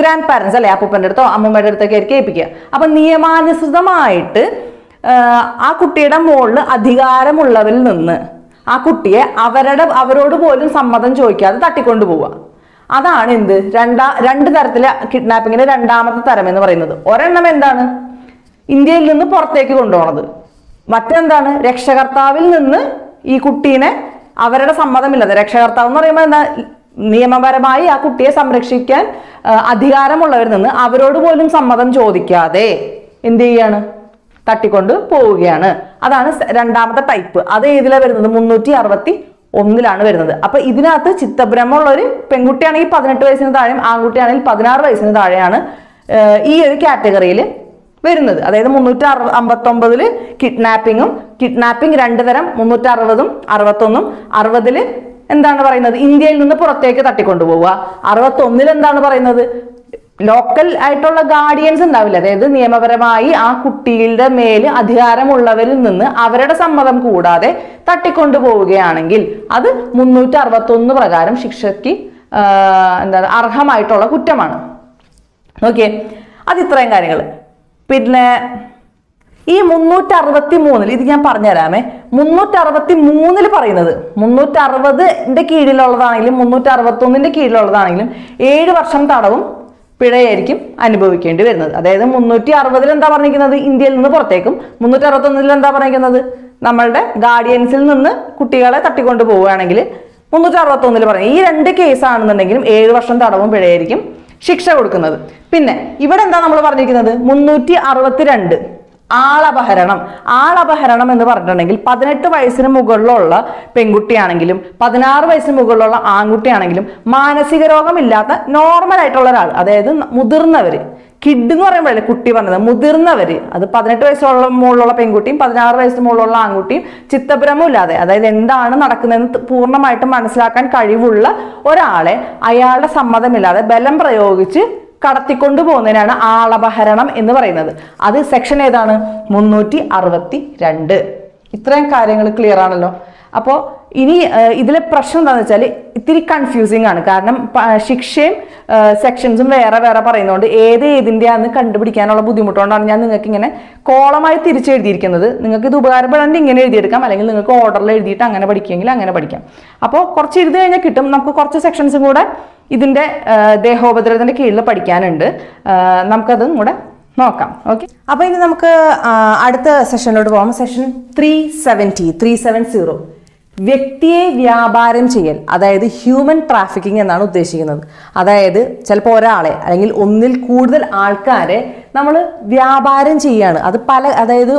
ഗ്രാൻഡ് പാരന്റ്സ് അല്ലേ അപ്പൂപ്പന്റെ അടുത്തോ അമ്മൂമ്മയുടെ അടുത്തോ ആയിരിക്കും ഏൽപ്പിക്കുക അപ്പോൾ നിയമാനുസൃതമായിട്ട് ആ കുട്ടിയുടെ മോളിൽ അധികാരമുള്ളവരിൽ നിന്ന് ആ കുട്ടിയെ അവരോട് പോലും സമ്മതം ചോദിക്കാതെ തട്ടിക്കൊണ്ടു പോവുക അതാണ് എന്ത് രണ്ട് തരത്തിലുള്ള കിഡ്നാപ്പിംഗിന്റെ രണ്ടാമത്തെ തരം എന്ന് പറയുന്നത് ഒരെണ്ണം എന്താണ് ഇന്ത്യയിൽ നിന്ന് പുറത്തേക്ക് കൊണ്ടുപോണത് മറ്റെന്താണ് രക്ഷകർത്താവിൽ നിന്ന് ഈ കുട്ടീനെ അവരുടെ സമ്മതമില്ലാതെ രക്ഷകർത്താവ് എന്ന് പറയുമ്പോൾ എന്താ നിയമപരമായി ആ കുട്ടിയെ സംരക്ഷിക്കാൻ അധികാരമുള്ളവരിൽ നിന്ന് അവരോട് പോലും സമ്മതം ചോദിക്കാതെ എന്ത് ചെയ്യാണ് തട്ടിക്കൊണ്ട് പോവുകയാണ് അതാണ് രണ്ടാമത്തെ ടൈപ്പ് അത് ഏതിലാ വരുന്നത് 361 വരുന്നത് അപ്പോൾ ഇതിനകത്ത് ചിത്തബ്രഹ്മമുള്ള ഒരു പെൺകുട്ടിയാണെങ്കിൽ 18 വയസ്സിന് താഴെയും ആൺകുട്ടിയാണെങ്കിൽ 16 വയസ്സിന് താഴെയാണ് ഈ ഒരു കാറ്റഗറിയിൽ വരുന്നത് അതായത് 359 ൽ കിഡ്നാപ്പിംഗും കിഡ്നാപ്പിംഗ് രണ്ട് തരം 360 ഉം 61 ഉം 60 ൽ എന്താണ് പറയുന്നത്? ഇന്ത്യയിൽ നിന്ന് പുറത്തേക്ക് തട്ടിക്കൊണ്ടുപോവുക. 61 എന്താണ് പറയുന്നത്? ലോക്കൽ ആയിട്ടുള്ള ഗാർഡിയൻസ് ഉണ്ടാവില്ല, അതായത് നിയമപരമായി ആ കുട്ടികളുടെ മേൽ അധികാരമുള്ളവരിൽ നിന്ന് അവരുടെ സമ്മതം കൂടാതെ തട്ടിക്കൊണ്ടുപോവുകയാണെങ്കിൽ അത് 361 പ്രകാരം ശിക്ഷയ്ക്ക് എന്താണ് അർഹമായിട്ടുള്ള കുറ്റമാണ്. ഓക്കെ, അത് ഇത്രയും കാര്യങ്ങൾ. പിന്നെ ഈ 363 ഇത് ഞാൻ പറഞ്ഞുതരാമേ. 363 പറയുന്നത് 360 കീഴിലുള്ളതാണെങ്കിലും 361 കീഴിലുള്ളതാണെങ്കിലും 7 വർഷം തടവും പിഴയായിരിക്കും അനുഭവിക്കേണ്ടി വരുന്നത്. അതായത് 360 എന്താ പറഞ്ഞിരിക്കുന്നത്? ഇന്ത്യയിൽ നിന്ന് പുറത്തേക്കും. 361 എന്താ പറഞ്ഞിരിക്കുന്നത്? നമ്മളുടെ ഗാർഡിയൻസിൽ നിന്ന് കുട്ടികളെ തട്ടിക്കൊണ്ടു പോവുകയാണെങ്കിൽ 361 പറഞ്ഞു. ഈ 2 കേസാണെന്നുണ്ടെങ്കിലും 7 വർഷം തടവും പിഴയായിരിക്കും ശിക്ഷ കൊടുക്കുന്നത്. പിന്നെ ഇവിടെ എന്താ നമ്മൾ പറഞ്ഞിരിക്കുന്നത്? 362 ആളപഹരണം. ആളപഹരണം എന്ന് പറഞ്ഞിട്ടുണ്ടെങ്കിൽ 18 വയസ്സിന് മുകളിലുള്ള പെൺകുട്ടിയാണെങ്കിലും 16 വയസ്സിന് മുകളിലുള്ള ആൺകുട്ടിയാണെങ്കിലും മാനസിക രോഗമില്ലാത്ത നോർമൽ ആയിട്ടുള്ള ഒരാൾ, അതായത് മുതിർന്നവര്, കിഡ് എന്ന് പറയുമ്പോഴല്ലേ കുട്ടി പറഞ്ഞത്, മുതിർന്നവര്, അത് 18 വയസ്സുള്ള മുകളിലുള്ള പെൺകുട്ടിയും 16 വയസ്സിന് മുകളിലുള്ള ആൺകുട്ടിയും ചിത്തഭ്രമില്ലാതെ, അതായത് എന്താണ് നടക്കുന്നതെന്ന് പൂർണ്ണമായിട്ടും മനസ്സിലാക്കാൻ കഴിവുള്ള ഒരാളെ അയാളുടെ സമ്മതമില്ലാതെ ബലം പ്രയോഗിച്ച് കടത്തിക്കൊണ്ടു പോകുന്നതിനാണ് ആളപഹരണം എന്ന് പറയുന്നത്. അത് സെക്ഷൻ ഏതാണ്? 362. ഇത്രയും കാര്യങ്ങൾ ക്ലിയർ ആണല്ലോ. അപ്പോൾ ഇനി ഇതിലെ പ്രശ്നം എന്താണെന്ന് വെച്ചാൽ ഇത്തിരി കൺഫ്യൂസിങ് ആണ്. കാരണം ശിക്ഷയും സെക്ഷൻസും വേറെ വേറെ പറയുന്നതുകൊണ്ട് ഏതിൻ്റെയാന്ന് കണ്ടുപിടിക്കാനുള്ള ബുദ്ധിമുട്ടുകൊണ്ടാണ് ഞാൻ നിങ്ങൾക്ക് ഇങ്ങനെ കോളമായി തിരിച്ചെഴുതിയിരിക്കുന്നത്. നിങ്ങൾക്ക് ഇത് ഉപകാരപ്പെടാണ്ട് ഇങ്ങനെ എഴുതിയെടുക്കാം, അല്ലെങ്കിൽ നിങ്ങൾക്ക് ഓർഡറിൽ എഴുതിയിട്ട് അങ്ങനെ പഠിക്കുമെങ്കിൽ അങ്ങനെ പഠിക്കാം. അപ്പോൾ കുറച്ച് എഴുതി കഴിഞ്ഞാൽ കിട്ടും. നമുക്ക് കുറച്ച് സെക്ഷൻസും കൂടെ ഇതിൻ്റെ ദേഹോപദ്രവത്തിൻ്റെ കീഴിൽ പഠിക്കാനുണ്ട്. നമുക്കതും കൂടെ നോക്കാം. ഓക്കെ, അപ്പോൾ ഇനി നമുക്ക് അടുത്ത സെഷനിലോട്ട് പോകാം. സെഷൻ 370. വ്യക്തിയെ വ്യാപാരം ചെയ്യൽ, അതായത് ഹ്യൂമൻ ട്രാഫിക്കിംഗ് എന്നാണ് ഉദ്ദേശിക്കുന്നത്. അതായത് ചിലപ്പോൾ ഒരാളെ അല്ലെങ്കിൽ ഒന്നിൽ കൂടുതൽ ആൾക്കാരെ നമ്മൾ വ്യാപാരം ചെയ്യാണ്. അത് പല, അതായത്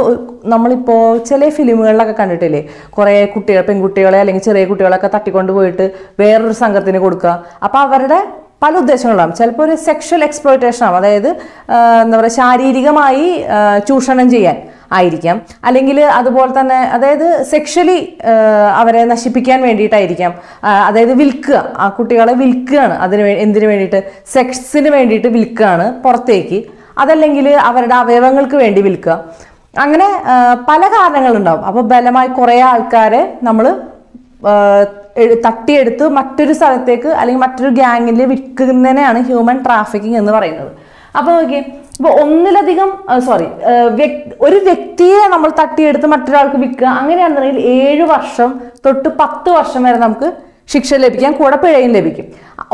നമ്മളിപ്പോൾ ചില ഫിലിമുകളിലൊക്കെ കണ്ടിട്ടില്ലേ, കുറേ കുട്ടികൾ, പെൺകുട്ടികളെ അല്ലെങ്കിൽ ചെറിയ കുട്ടികളൊക്കെ തട്ടിക്കൊണ്ട് പോയിട്ട് വേറൊരു സംഘത്തിന് കൊടുക്കുക. അപ്പോൾ അവരുടെ പല ഉദ്ദേശങ്ങളുണ്ടാകും. ചിലപ്പോൾ ഒരു സെക്ഷൽ എക്സ്പ്ലോയിറ്റേഷൻ ആകും, അതായത് എന്താ പറയുക, ശാരീരികമായി ചൂഷണം ചെയ്യാൻ ആയിരിക്കാം, അല്ലെങ്കിൽ അതുപോലെ തന്നെ അതായത് സെക്ഷലി അവരെ നശിപ്പിക്കാൻ വേണ്ടിയിട്ടായിരിക്കാം, അതായത് വിൽക്കുക, ആ കുട്ടികളെ വിൽക്കുകയാണ്. എന്തിനു വേണ്ടിയിട്ട്? സെക്സിന് വേണ്ടിയിട്ട് വിൽക്കുകയാണ് പുറത്തേക്ക്, അതല്ലെങ്കിൽ അവരുടെ അവയവങ്ങൾക്ക് വേണ്ടി വിൽക്കുക. അങ്ങനെ പല കാരണങ്ങളുണ്ടാവും. അപ്പോൾ ബലമായി കുറേ ആൾക്കാരെ നമ്മൾ തട്ടിയെടുത്ത് മറ്റൊരു സ്ഥലത്തേക്ക് അല്ലെങ്കിൽ മറ്റൊരു ഗ്യാങ്ങിൽ വിൽക്കുന്നതിനെയാണ് ഹ്യൂമൻ ട്രാഫിക്കിംഗ് എന്ന് പറയുന്നത്. അപ്പോൾ നോക്കിയേ, ഇപ്പോൾ ഒരു വ്യക്തിയെ നമ്മൾ തട്ടിയെടുത്ത് മറ്റൊരാൾക്ക് വിൽക്കുക, അങ്ങനെയാണെന്നുണ്ടെങ്കിൽ 7 വർഷം തൊട്ട് 10 വർഷം വരെ നമുക്ക് ശിക്ഷ ലഭിക്കാം, കൂടെ പിഴയും ലഭിക്കും.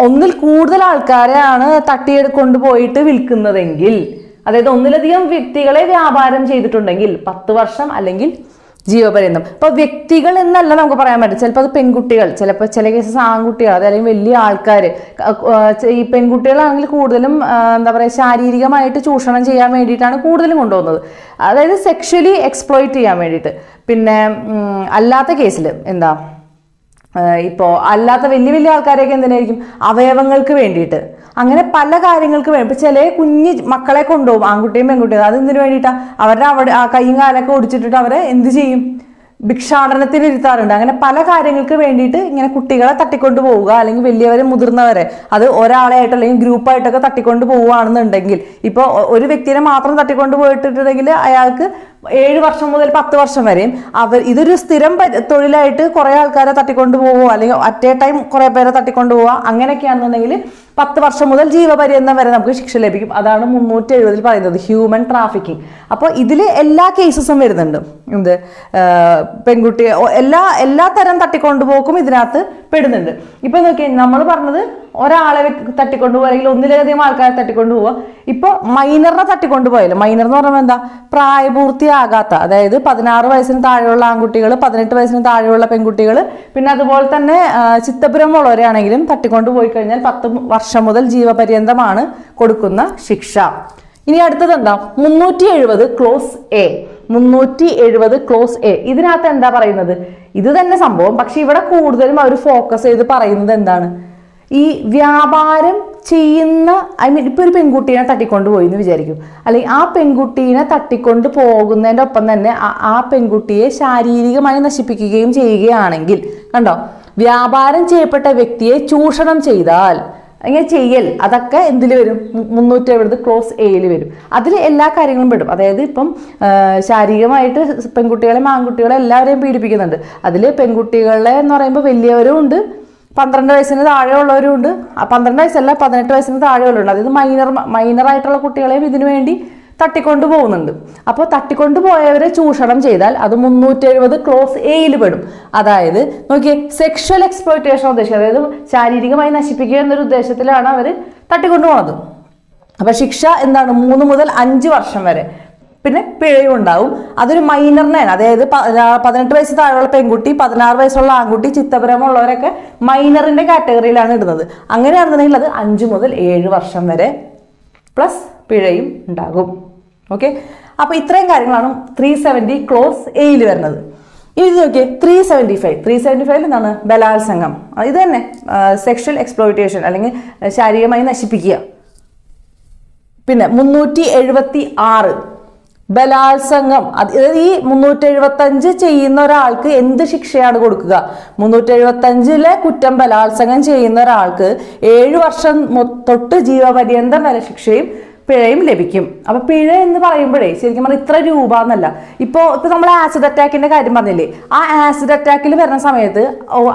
ഒന്നിൽ കൂടുതൽ ആൾക്കാരെയാണ് തട്ടിയെടുക്കൊണ്ട് പോയിട്ട് വിൽക്കുന്നതെങ്കിൽ, അതായത് ഒന്നിലധികം വ്യക്തികളെ വ്യാപാരം ചെയ്തിട്ടുണ്ടെങ്കിൽ 10 വർഷം അല്ലെങ്കിൽ ജീവപര്യന്തം. അപ്പോൾ വ്യക്തികൾ എന്നല്ല നമുക്ക് പറയാൻ പറ്റും. ചിലപ്പോൾ അത് പെൺകുട്ടികൾ, ചിലപ്പോൾ ചില കേസസ് ആൺകുട്ടികൾ, അതല്ലെങ്കിൽ വലിയ ആൾക്കാർ. ഈ പെൺകുട്ടികളാണെങ്കിൽ കൂടുതലും എന്താ പറയുക, ശാരീരികമായിട്ട് ചൂഷണം ചെയ്യാൻ വേണ്ടിയിട്ടാണ് കൂടുതലും കൊണ്ടുപോകുന്നത്, അതായത് സെക്ഷലി എക്സ്പ്ലോയിറ്റ് ചെയ്യാൻ വേണ്ടിയിട്ട്. പിന്നെ അല്ലാത്ത കേസിൽ എന്താ, ഇപ്പോൾ അല്ലാത്ത വലിയ വലിയ ആൾക്കാരെയൊക്കെ എന്തിനായിരിക്കും? അവയവങ്ങൾക്ക് വേണ്ടിയിട്ട്, അങ്ങനെ പല കാര്യങ്ങൾക്ക് വേണ്ടി. ഇപ്പോൾ ചില കുഞ്ഞ് മക്കളെ കൊണ്ടുപോകും, ആൺകുട്ടിയും പെൺകുട്ടിയും. അതെന്തിനു വേണ്ടിയിട്ടാണ്? അവരുടെ അവിടെ ആ കൈയും കാലൊക്കെ ഒടിച്ചിട്ടിട്ട് അവരെ എന്ത് ചെയ്യും? ഭിക്ഷാടനത്തിന് ഇരുത്താറുണ്ട്. അങ്ങനെ പല കാര്യങ്ങൾക്ക് വേണ്ടിയിട്ട് ഇങ്ങനെ കുട്ടികളെ തട്ടിക്കൊണ്ട് പോവുക, അല്ലെങ്കിൽ വലിയവരെ മുതിർന്നവരെ, അത് ഒരാളായിട്ട് അല്ലെങ്കിൽ ഗ്രൂപ്പായിട്ടൊക്കെ തട്ടിക്കൊണ്ട് പോവുകയാണെന്നുണ്ടെങ്കിൽ, ഇപ്പോൾ ഒരു വ്യക്തിയെ മാത്രം തട്ടിക്കൊണ്ട് പോയിട്ടുണ്ടെങ്കിൽ അയാൾക്ക് 7 വർഷം മുതൽ 10 വർഷം വരെയും, ഇതൊരു സ്ഥിരം തൊഴിലായിട്ട് കുറേ ആൾക്കാരെ തട്ടിക്കൊണ്ട് പോവുക, അല്ലെങ്കിൽ അറ്റ് എ ടൈം കുറേ പേരെ തട്ടിക്കൊണ്ട് പോവുക, അങ്ങനെയൊക്കെയാണെന്നുണ്ടെങ്കിൽ 10 വർഷം മുതൽ ജീവപര്യന്തം വരെ നമുക്ക് ശിക്ഷ ലഭിക്കും. അതാണ് 370 പറയുന്നത് ഹ്യൂമൻ ട്രാഫിക്കിംഗ്. അപ്പോൾ ഇതിൽ എല്ലാ കേസസും വരുന്നുണ്ട്. എന്ത് പെൺകുട്ടിയെ എല്ലാ തരം തട്ടിക്കൊണ്ടുപോക്കും ഇതിനകത്ത് പെടുന്നുണ്ട്. ഇപ്പം നോക്കിയാൽ നമ്മൾ പറഞ്ഞത് ഒരാളെ തട്ടിക്കൊണ്ടു പോകുക, അല്ലെങ്കിൽ ഒന്നിലധികം ആൾക്കാരെ തട്ടിക്കൊണ്ടു പോവുക. ഇപ്പോൾ മൈനറിനെ തട്ടിക്കൊണ്ടുപോയാലും, മൈനർ എന്ന് പറയുമ്പോൾ എന്താ, പ്രായപൂർത്തിയാകാത്ത, അതായത് 16 വയസ്സിന് താഴെയുള്ള ആൺകുട്ടികൾ, 18 വയസ്സിന് താഴെയുള്ള പെൺകുട്ടികൾ, പിന്നെ അതുപോലെ തന്നെ ചിത്തഭ്രമുള്ളവരാണെങ്കിലും തട്ടിക്കൊണ്ടു പോയി കഴിഞ്ഞാൽ 10 വർഷം മുതൽ ജീവപര്യന്തമാണ് കൊടുക്കുന്ന ശിക്ഷ. ഇനി അടുത്തത് എന്താ? 370 ക്ലോസ് എ. 370 ക്ലോസ് എ ഇതിനകത്ത് എന്താ പറയുന്നത്? ഇത് തന്നെ സംഭവം, പക്ഷെ ഇവിടെ കൂടുതലും അവർ ഫോക്കസ് ചെയ്ത് പറയുന്നത് എന്താണ്? ഈ വ്യാപാരം ചെയ്യുന്ന, ഇപ്പോൾ ഒരു പെൺകുട്ടീനെ തട്ടിക്കൊണ്ട് പോയി എന്ന് വിചാരിക്കും, അല്ലെങ്കിൽ ആ പെൺകുട്ടീനെ തട്ടിക്കൊണ്ട് പോകുന്നതിൻ്റെ ഒപ്പം തന്നെ ആ പെൺകുട്ടിയെ ശാരീരികമായി നശിപ്പിക്കുകയും ചെയ്യുകയാണെങ്കിൽ, കണ്ടോ, വ്യാപാരം ചെയ്യപ്പെട്ട വ്യക്തിയെ ചൂഷണം ചെയ്താൽ അങ്ങനെ ചെയ്യൽ അതൊക്കെ എന്തിൽ വരും 370 ക്ലോസ് എയിൽ വരും. അതിൽ എല്ലാ കാര്യങ്ങളും പെടും. അതായത് ഇപ്പം ശാരീരികമായിട്ട് പെൺകുട്ടികളെ ആൺകുട്ടികളെ എല്ലാവരെയും പീഡിപ്പിക്കുന്നുണ്ട്. അതിൽ പെൺകുട്ടികളെ എന്ന് പറയുമ്പോൾ വലിയവരും ഉണ്ട്, 12 വയസ്സിന് താഴെയുള്ളവരും ഉണ്ട്, 12 വയസ്സല്ല 18 വയസ്സിന് താഴെയുള്ളവരുണ്ട്. അതായത് മൈനറായിട്ടുള്ള കുട്ടികളെയും ഇതിനു വേണ്ടി തട്ടിക്കൊണ്ടു പോകുന്നുണ്ട്. അപ്പോൾ തട്ടിക്കൊണ്ടു പോയവരെ ചൂഷണം ചെയ്താൽ അത് 370 ക്ലോസ് എയിൽ പെടും. അതായത് നോക്കിയേ, സെക്ഷൽ എക്സ്പ്ലോയിറ്റേഷൻ ഉദ്ദേശിക്കുക, അതായത് ശാരീരികമായി നശിപ്പിക്കുക എന്നൊരു ഉദ്ദേശത്തിലാണ് അവർ തട്ടിക്കൊണ്ടു പോണത്. അപ്പം ശിക്ഷ എന്താണ്? 3 മുതൽ 5 വർഷം വരെ, പിന്നെ പിഴയുണ്ടാവും. അതൊരു മൈനറിനാണ്. അതായത് 18 വയസ്സ് താഴെയുള്ള പെൺകുട്ടി, 16 വയസ്സുള്ള ആൺകുട്ടി, ചിത്തപരമുള്ളവരൊക്കെ മൈനറിൻ്റെ കാറ്റഗറിയിലാണ് ഇടുന്നത്. അങ്ങനെയാണെന്നുണ്ടെങ്കിൽ അത് 5 മുതൽ 7 വർഷം വരെ പ്ലസ് പിഴയും ഉണ്ടാകും. ഓക്കെ, അപ്പോൾ ഇത്രയും കാര്യങ്ങളാണ് 370 ക്ലോസ് എയിൽ വരുന്നത്. ഇത് നോക്കിയേ 375. 375 എന്താണ്? ബലാത്സംഗം. ഇത് തന്നെ സെക്ഷൽ എക്സ്പ്ലോയിറ്റേഷൻ അല്ലെങ്കിൽ ശാരീരികമായി നശിപ്പിക്കുക. പിന്നെ 376 ബലാത്സംഗം. അതായത് ഈ 375 ചെയ്യുന്ന ഒരാൾക്ക് എന്ത് ശിക്ഷയാണ് കൊടുക്കുക? 375-ലെ കുറ്റം ബലാത്സംഗം ചെയ്യുന്ന ഒരാൾക്ക് 7 വർഷം തൊട്ട് ജീവപര്യന്തം വരെ ശിക്ഷയും പിഴയും ലഭിക്കും. അപ്പോൾ പിഴ എന്ന് പറയുമ്പോഴേ ശരിക്കും പറഞ്ഞാൽ ഇത്ര രൂപ എന്നല്ല. ഇപ്പോൾ നമ്മൾ ആസിഡ് അറ്റാക്കിൻ്റെ കാര്യം പറഞ്ഞില്ലേ, ആ ആസിഡ് അറ്റാക്കിൽ വരുന്ന സമയത്ത്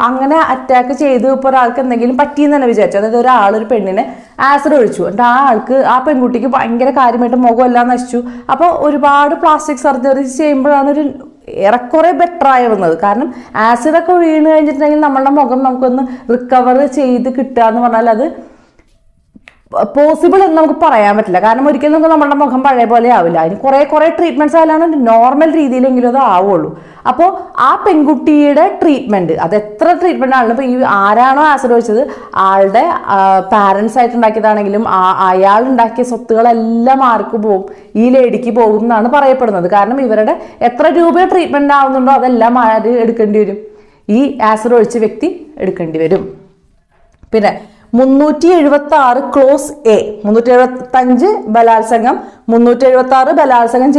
അങ്ങനെ അറ്റാക്ക് ചെയ്ത് ഇപ്പോൾ ഒരാൾക്ക് എന്തെങ്കിലും പറ്റിയെന്ന് തന്നെ വിചാരിച്ചു. അതായത് ഒരു പെണ്ണിനെ ആസിഡ് ഒഴിച്ചു, എന്നിട്ട് ആ പെൺകുട്ടിക്ക് ഭയങ്കര കാര്യമായിട്ട് മുഖമെല്ലാം നശിച്ചു. അപ്പോൾ ഒരുപാട് പ്ലാസ്റ്റിക് സർജറി ചെയ്യുമ്പോഴാണ് ഒരു ഏറെക്കുറെ ബെറ്ററായി വന്നത്. കാരണം ആസിഡൊക്കെ വീണ് കഴിഞ്ഞിട്ടുണ്ടെങ്കിൽ നമ്മളുടെ മുഖം നമുക്കൊന്ന് റിക്കവർ ചെയ്ത് കിട്ടുക എന്ന് പറഞ്ഞാൽ അത് പോസിബിൾ എന്ന് നമുക്ക് പറയാൻ പറ്റില്ല. കാരണം ഒരിക്കലും നമുക്ക് നമ്മുടെ മുഖം പഴയ പോലെ ആവില്ല. അതിന് കുറേ ട്രീറ്റ്മെൻറ്റ്സ് ആയാലാണ് നോർമൽ രീതിയിലെങ്കിലും അത് ആവുള്ളൂ. അപ്പോൾ ആ പെൺകുട്ടിയുടെ ട്രീറ്റ്മെൻറ്റ്, അത് എത്ര ട്രീറ്റ്മെൻ്റ് ആണെങ്കിലും, ഇപ്പോൾ ഈ ആരാണോ ആസിഡ് ഒഴിച്ചത് ആളുടെ പാരൻസ് ആയിട്ടുണ്ടാക്കിയതാണെങ്കിലും അയാളുണ്ടാക്കിയ സ്വത്തുകളെല്ലാം ആർക്ക് പോകും? ഈ ലേഡിക്ക് പോകും എന്നാണ് പറയപ്പെടുന്നത്. കാരണം ഇവരുടെ എത്ര രൂപ ട്രീറ്റ്മെൻ്റ് ആവുന്നുണ്ടോ അതെല്ലാം ആര് എടുക്കേണ്ടി വരും? ഈ ആസിഡ് ഒഴിച്ച വ്യക്തി എടുക്കേണ്ടി വരും. പിന്നെ 376 ക്ലോസ് എ. 375 ബലാത്സംഗം, 376 ബലാത്സംഗം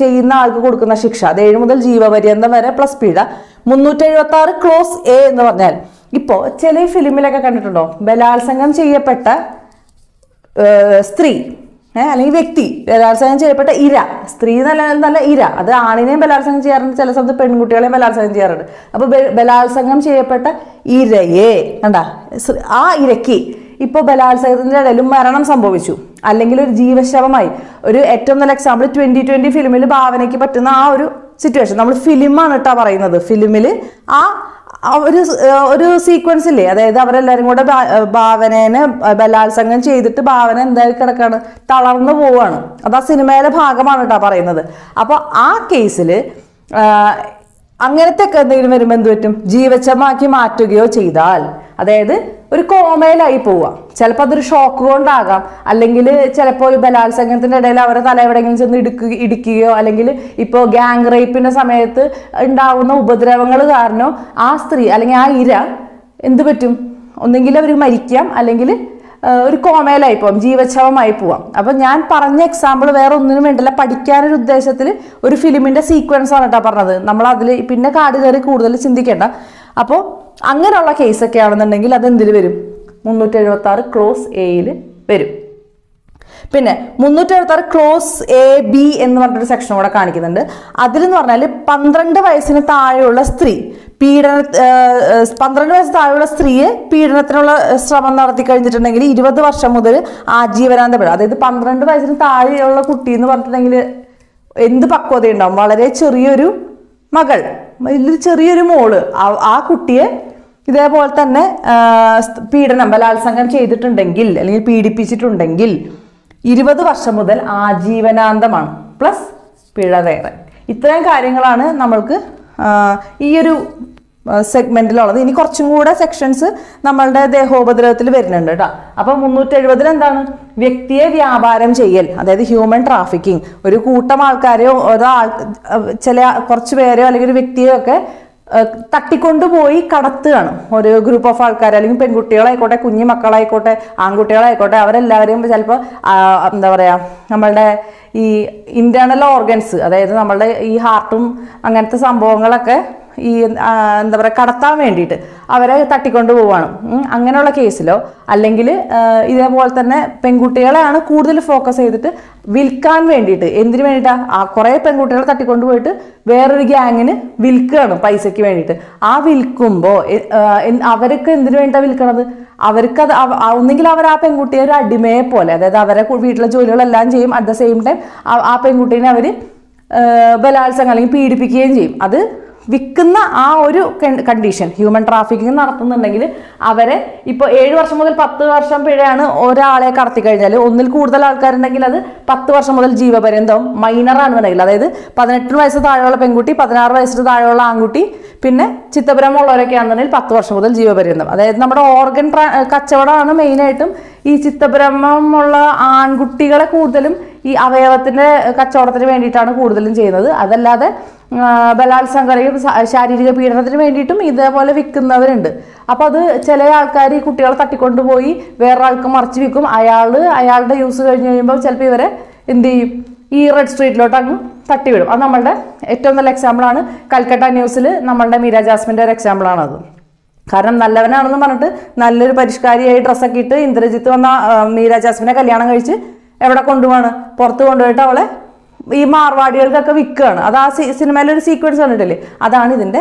ചെയ്യുന്ന ആൾക്ക് കൊടുക്കുന്ന ശിക്ഷ അത് 7 മുതൽ ജീവപര്യന്തം വരെ പ്ലസ് പിഴ. 376 ക്ലോസ് എ എന്ന് പറഞ്ഞാൽ ഇപ്പോൾ ചില ഫിലിമിലൊക്കെ കണ്ടിട്ടുണ്ടോ, ബലാത്സംഗം ചെയ്യപ്പെട്ട സ്ത്രീ അല്ലെങ്കിൽ വ്യക്തി, ബലാത്സംഗം ചെയ്യപ്പെട്ട ഇര, സ്ത്രീ നല്ല ഇര, അത് ആണിനെയും ബലാത്സംഗം ചെയ്യാറുണ്ട്, ചില സ്ഥലത്ത് പെൺകുട്ടികളെയും ബലാത്സംഗം ചെയ്യാറുണ്ട്. അപ്പോൾ ബലാത്സംഗം ചെയ്യപ്പെട്ട ഇരയെ കണ്ട ആ ഇരയ്ക്ക് ഇപ്പോൾ ബലാത്സംഗത്തിൻ്റെ ഇടയിലും മരണം സംഭവിച്ചു, അല്ലെങ്കിൽ ഒരു ജീവശവമായി. ഒരു ഏറ്റവും നല്ല എക്സാമ്പിൾ 2020 ഫിലിമിൽ ഭാവനയ്ക്ക് പറ്റുന്ന ആ ഒരു സിറ്റുവേഷൻ. നമ്മൾ ഫിലിമാണ് കേട്ടോ പറയുന്നത്. ഫിലിമിൽ ആ ഒരു സീക്വൻസില്ലേ, അതായത് അവരെല്ലാവരും കൂടെ ഭാവനേനെ ബലാത്സംഗം ചെയ്തിട്ട് ഭാവന എന്തായാലും കിടക്കാണ്, തളർന്നു പോവുകയാണ്. അത് ആ സിനിമയിലെ ഭാഗമാണ് കേട്ടോ പറയുന്നത്. അപ്പോൾ ആ കേസിൽ അങ്ങനത്തെ എന്തെങ്കിലും വരുമ്പോൾ എന്ത് പറ്റും? ജീവശവമാക്കി മാറ്റുകയോ ചെയ്താൽ, അതായത് ഒരു കോമയിലായി പോവുക. ചിലപ്പോൾ അതൊരു ഷോക്ക് കൊണ്ടാകാം, അല്ലെങ്കിൽ ചിലപ്പോൾ ഒരു ബലാത്സംഗത്തിൻ്റെ ഇടയിൽ അവരെ തല എവിടെയെങ്കിലും ചെന്ന് ഇടിക്കുകയോ, അല്ലെങ്കിൽ ഇപ്പോൾ ഗ്യാങ് റേപ്പിൻ്റെ സമയത്ത് ഉണ്ടാകുന്ന ഉപദ്രവങ്ങൾ കാരണം ആ സ്ത്രീ അല്ലെങ്കിൽ ആ ഇര എന്ത് പറ്റും? ഒന്നെങ്കിൽ അവർ മരിക്കാം, അല്ലെങ്കിൽ ഒരു കോമയിലായി പോവാം, ജീവശവമായി പോവാം. അപ്പം ഞാൻ പറഞ്ഞ എക്സാമ്പിൾ വേറെ ഒന്നിനും വേണ്ടില്ല, പഠിക്കാനൊരു ഉദ്ദേശത്തിൽ ഒരു ഫിലിമിൻ്റെ സീക്വൻസ് ആണ് കേട്ടോ പറഞ്ഞത്. നമ്മൾ അതിൽ പിന്നെ കാട് കയറി കൂടുതൽ ചിന്തിക്കേണ്ട. അപ്പോൾ അങ്ങനെയുള്ള കേസൊക്കെ ആണെന്നുണ്ടെങ്കിൽ അതെന്തിൽ വരും? 376 ക്ലോസ് എയിൽ വരും. പിന്നെ 376 ക്ലോസ് എ ബി എന്ന് പറഞ്ഞൊരു സെക്ഷൻ കൂടെ കാണിക്കുന്നുണ്ട്. അതിലെന്ന് പറഞ്ഞാൽ 12 വയസ്സിന് താഴെയുള്ള സ്ത്രീ 12 വയസ്സ് താഴെയുള്ള സ്ത്രീയെ പീഡനത്തിനുള്ള ശ്രമം നടത്തി കഴിഞ്ഞിട്ടുണ്ടെങ്കിൽ 20 വർഷം മുതൽ ആജീവനാന്ത പിഴ. അതായത് 12 വയസ്സിന് താഴെയുള്ള കുട്ടി എന്ന് പറഞ്ഞിട്ടുണ്ടെങ്കിൽ എന്ത് പക്വതയുണ്ടാവും? വളരെ ചെറിയൊരു മകൾ, ചെറിയൊരു മോള്, ആ കുട്ടിയെ ഇതേപോലെ തന്നെ പീഡനം ബലാത്സംഗം ചെയ്തിട്ടുണ്ടെങ്കിൽ അല്ലെങ്കിൽ പീഡിപ്പിച്ചിട്ടുണ്ടെങ്കിൽ 20 വർഷം മുതൽ ആജീവനാന്തമാണ് പ്ലസ് പിഴ വേറെ. ഇത്രയും കാര്യങ്ങളാണ് നമ്മൾക്ക് ഈ ഒരു സെഗ്മെൻറ്റിലുള്ളത്. ഇനി കുറച്ചും കൂടെ സെക്ഷൻസ് നമ്മളുടെ ദേഹോപദ്രവത്തിൽ വരുന്നുണ്ട് കേട്ടോ. അപ്പോൾ 370 എന്താണ്? വ്യക്തിയെ വ്യാപാരം ചെയ്യൽ, അതായത് ഹ്യൂമൻ ട്രാഫിക്കിംഗ്. ഒരു കൂട്ടം ആൾക്കാരെയോ ചില കുറച്ച് പേരെയോ അല്ലെങ്കിൽ ഒരു വ്യക്തിയോ ഒക്കെ തട്ടിക്കൊണ്ടുപോയി കടത്തുകയാണ്. ഒരു ഗ്രൂപ്പ് ഓഫ് ആൾക്കാർ, അല്ലെങ്കിൽ പെൺകുട്ടികളായിക്കോട്ടെ, കുഞ്ഞു മക്കളായിക്കോട്ടെ, ആൺകുട്ടികളായിക്കോട്ടെ, അവരെല്ലാവരെയും ചിലപ്പോൾ എന്താ പറയുക, നമ്മളുടെ ഈ ഇൻറ്റേർണൽ ഓർഗൻസ്, അതായത് നമ്മളുടെ ഈ ഹാർട്ടും അങ്ങനത്തെ സംഭവങ്ങളൊക്കെ കടത്താൻ വേണ്ടിയിട്ട് അവരെ തട്ടിക്കൊണ്ട് പോവാണ്. അങ്ങനെയുള്ള കേസിലോ അല്ലെങ്കിൽ ഇതേപോലെ തന്നെ പെൺകുട്ടികളെയാണ് കൂടുതൽ ഫോക്കസ് ചെയ്തിട്ട് വിൽക്കാൻ വേണ്ടിയിട്ട്. എന്തിനു വേണ്ടിയിട്ടാണ്? ആ കുറേ പെൺകുട്ടികളെ തട്ടിക്കൊണ്ട് പോയിട്ട് വേറൊരു ഗ്യാങ്ങിന് വിൽക്കുകയാണ് പൈസയ്ക്ക് വേണ്ടിയിട്ട്. ആ വിൽക്കുമ്പോൾ അവർക്ക് എന്തിനു വേണ്ടിയിട്ടാണ് വിൽക്കണത്? അവർക്കത് ഒന്നെങ്കിൽ അവർ ആ പെൺകുട്ടിയെ ഒരു അടിമയെ പോലെ, അതായത് അവരെ വീട്ടിലെ ജോലികളെല്ലാം ചെയ്യും, അറ്റ് ദ സെയിം ടൈം ആ പെൺകുട്ടീനെ അവർ ബലാത്സംഗം അല്ലെങ്കിൽ പീഡിപ്പിക്കുകയും ചെയ്യും. അത് വിൽക്കുന്ന ആ ഒരു കണ്ടീഷൻ ഹ്യൂമൻ ട്രാഫിക്കിങ് നടത്തുന്നുണ്ടെങ്കിൽ അവരെ ഇപ്പോൾ 7 വർഷം മുതൽ 10 വർഷം പിഴയാണ്. ഒരാളെ കടത്തി കഴിഞ്ഞാൽ ഒന്നിൽ കൂടുതൽ ആൾക്കാരുണ്ടെങ്കിൽ അത് 10 വർഷം മുതൽ ജീവപര്യന്തം. മൈനറാണെന്നുണ്ടെങ്കിൽ, അതായത് 18 വയസ്സ് താഴെയുള്ള പെൺകുട്ടി, 16 വയസ്സിന് താഴെയുള്ള ആൺകുട്ടി, പിന്നെ ചിത്തപരമുള്ളവരൊക്കെ ആണെന്നുണ്ടെങ്കിൽ 10 വർഷം മുതൽ ജീവപര്യന്തം. അതായത് നമ്മുടെ ഓർഗൻ കച്ചവടമാണ് മെയിനായിട്ടും ഈ ചിത്തപരമുള്ള ആൺകുട്ടികളെ കൂടുതലും ഈ അവയവത്തിൻ്റെ കച്ചവടത്തിന് വേണ്ടിയിട്ടാണ് കൂടുതലും ചെയ്യുന്നത്. അതല്ലാതെ ബലാത്സംഗം, ശാരീരിക പീഡനത്തിന് വേണ്ടിയിട്ടും ഇതേപോലെ വിൽക്കുന്നവരുണ്ട്. അപ്പോൾ അത് ചില ആൾക്കാർ ഈ കുട്ടികളെ തട്ടിക്കൊണ്ടുപോയി വേറൊരാൾക്ക് മറിച്ച് വിൽക്കും. അയാളുടെ യൂസ് കഴിഞ്ഞ് കഴിയുമ്പോൾ ചിലപ്പോൾ ഇവരെ എന്ത് ചെയ്യും, ഈ റെഡ് സ്ട്രീറ്റിലോട്ട് അങ്ങ് തട്ടിവിടും. അത് നമ്മളുടെ ഏറ്റവും നല്ല എക്സാമ്പിളാണ്. കൽക്കട്ട ന്യൂസിൽ നമ്മളുടെ മീര ജാസ്മിൻ്റെ ഒരു എക്സാമ്പിളാണത്. കാരണം നല്ലവനാണെന്ന് പറഞ്ഞിട്ട് നല്ലൊരു പരിഷ്കാരിയായി ഡ്രസ്സൊക്കെ ഇട്ട് ഇന്ദ്രജിത്ത് വന്ന മീര ജാസ്മിനെ കല്യാണം കഴിച്ച് എവിടെ കൊണ്ടുപോവാണ്? പുറത്ത് കൊണ്ടുപോയിട്ട് അവളെ ഈ മാർവാടികൾക്കൊക്കെ വിൽക്കുകയാണ്. അത് ആ സിനിമയിലൊരു സീക്വൻസ് കണ്ടിട്ടില്ലേ? അതാണ് ഇതിൻ്റെ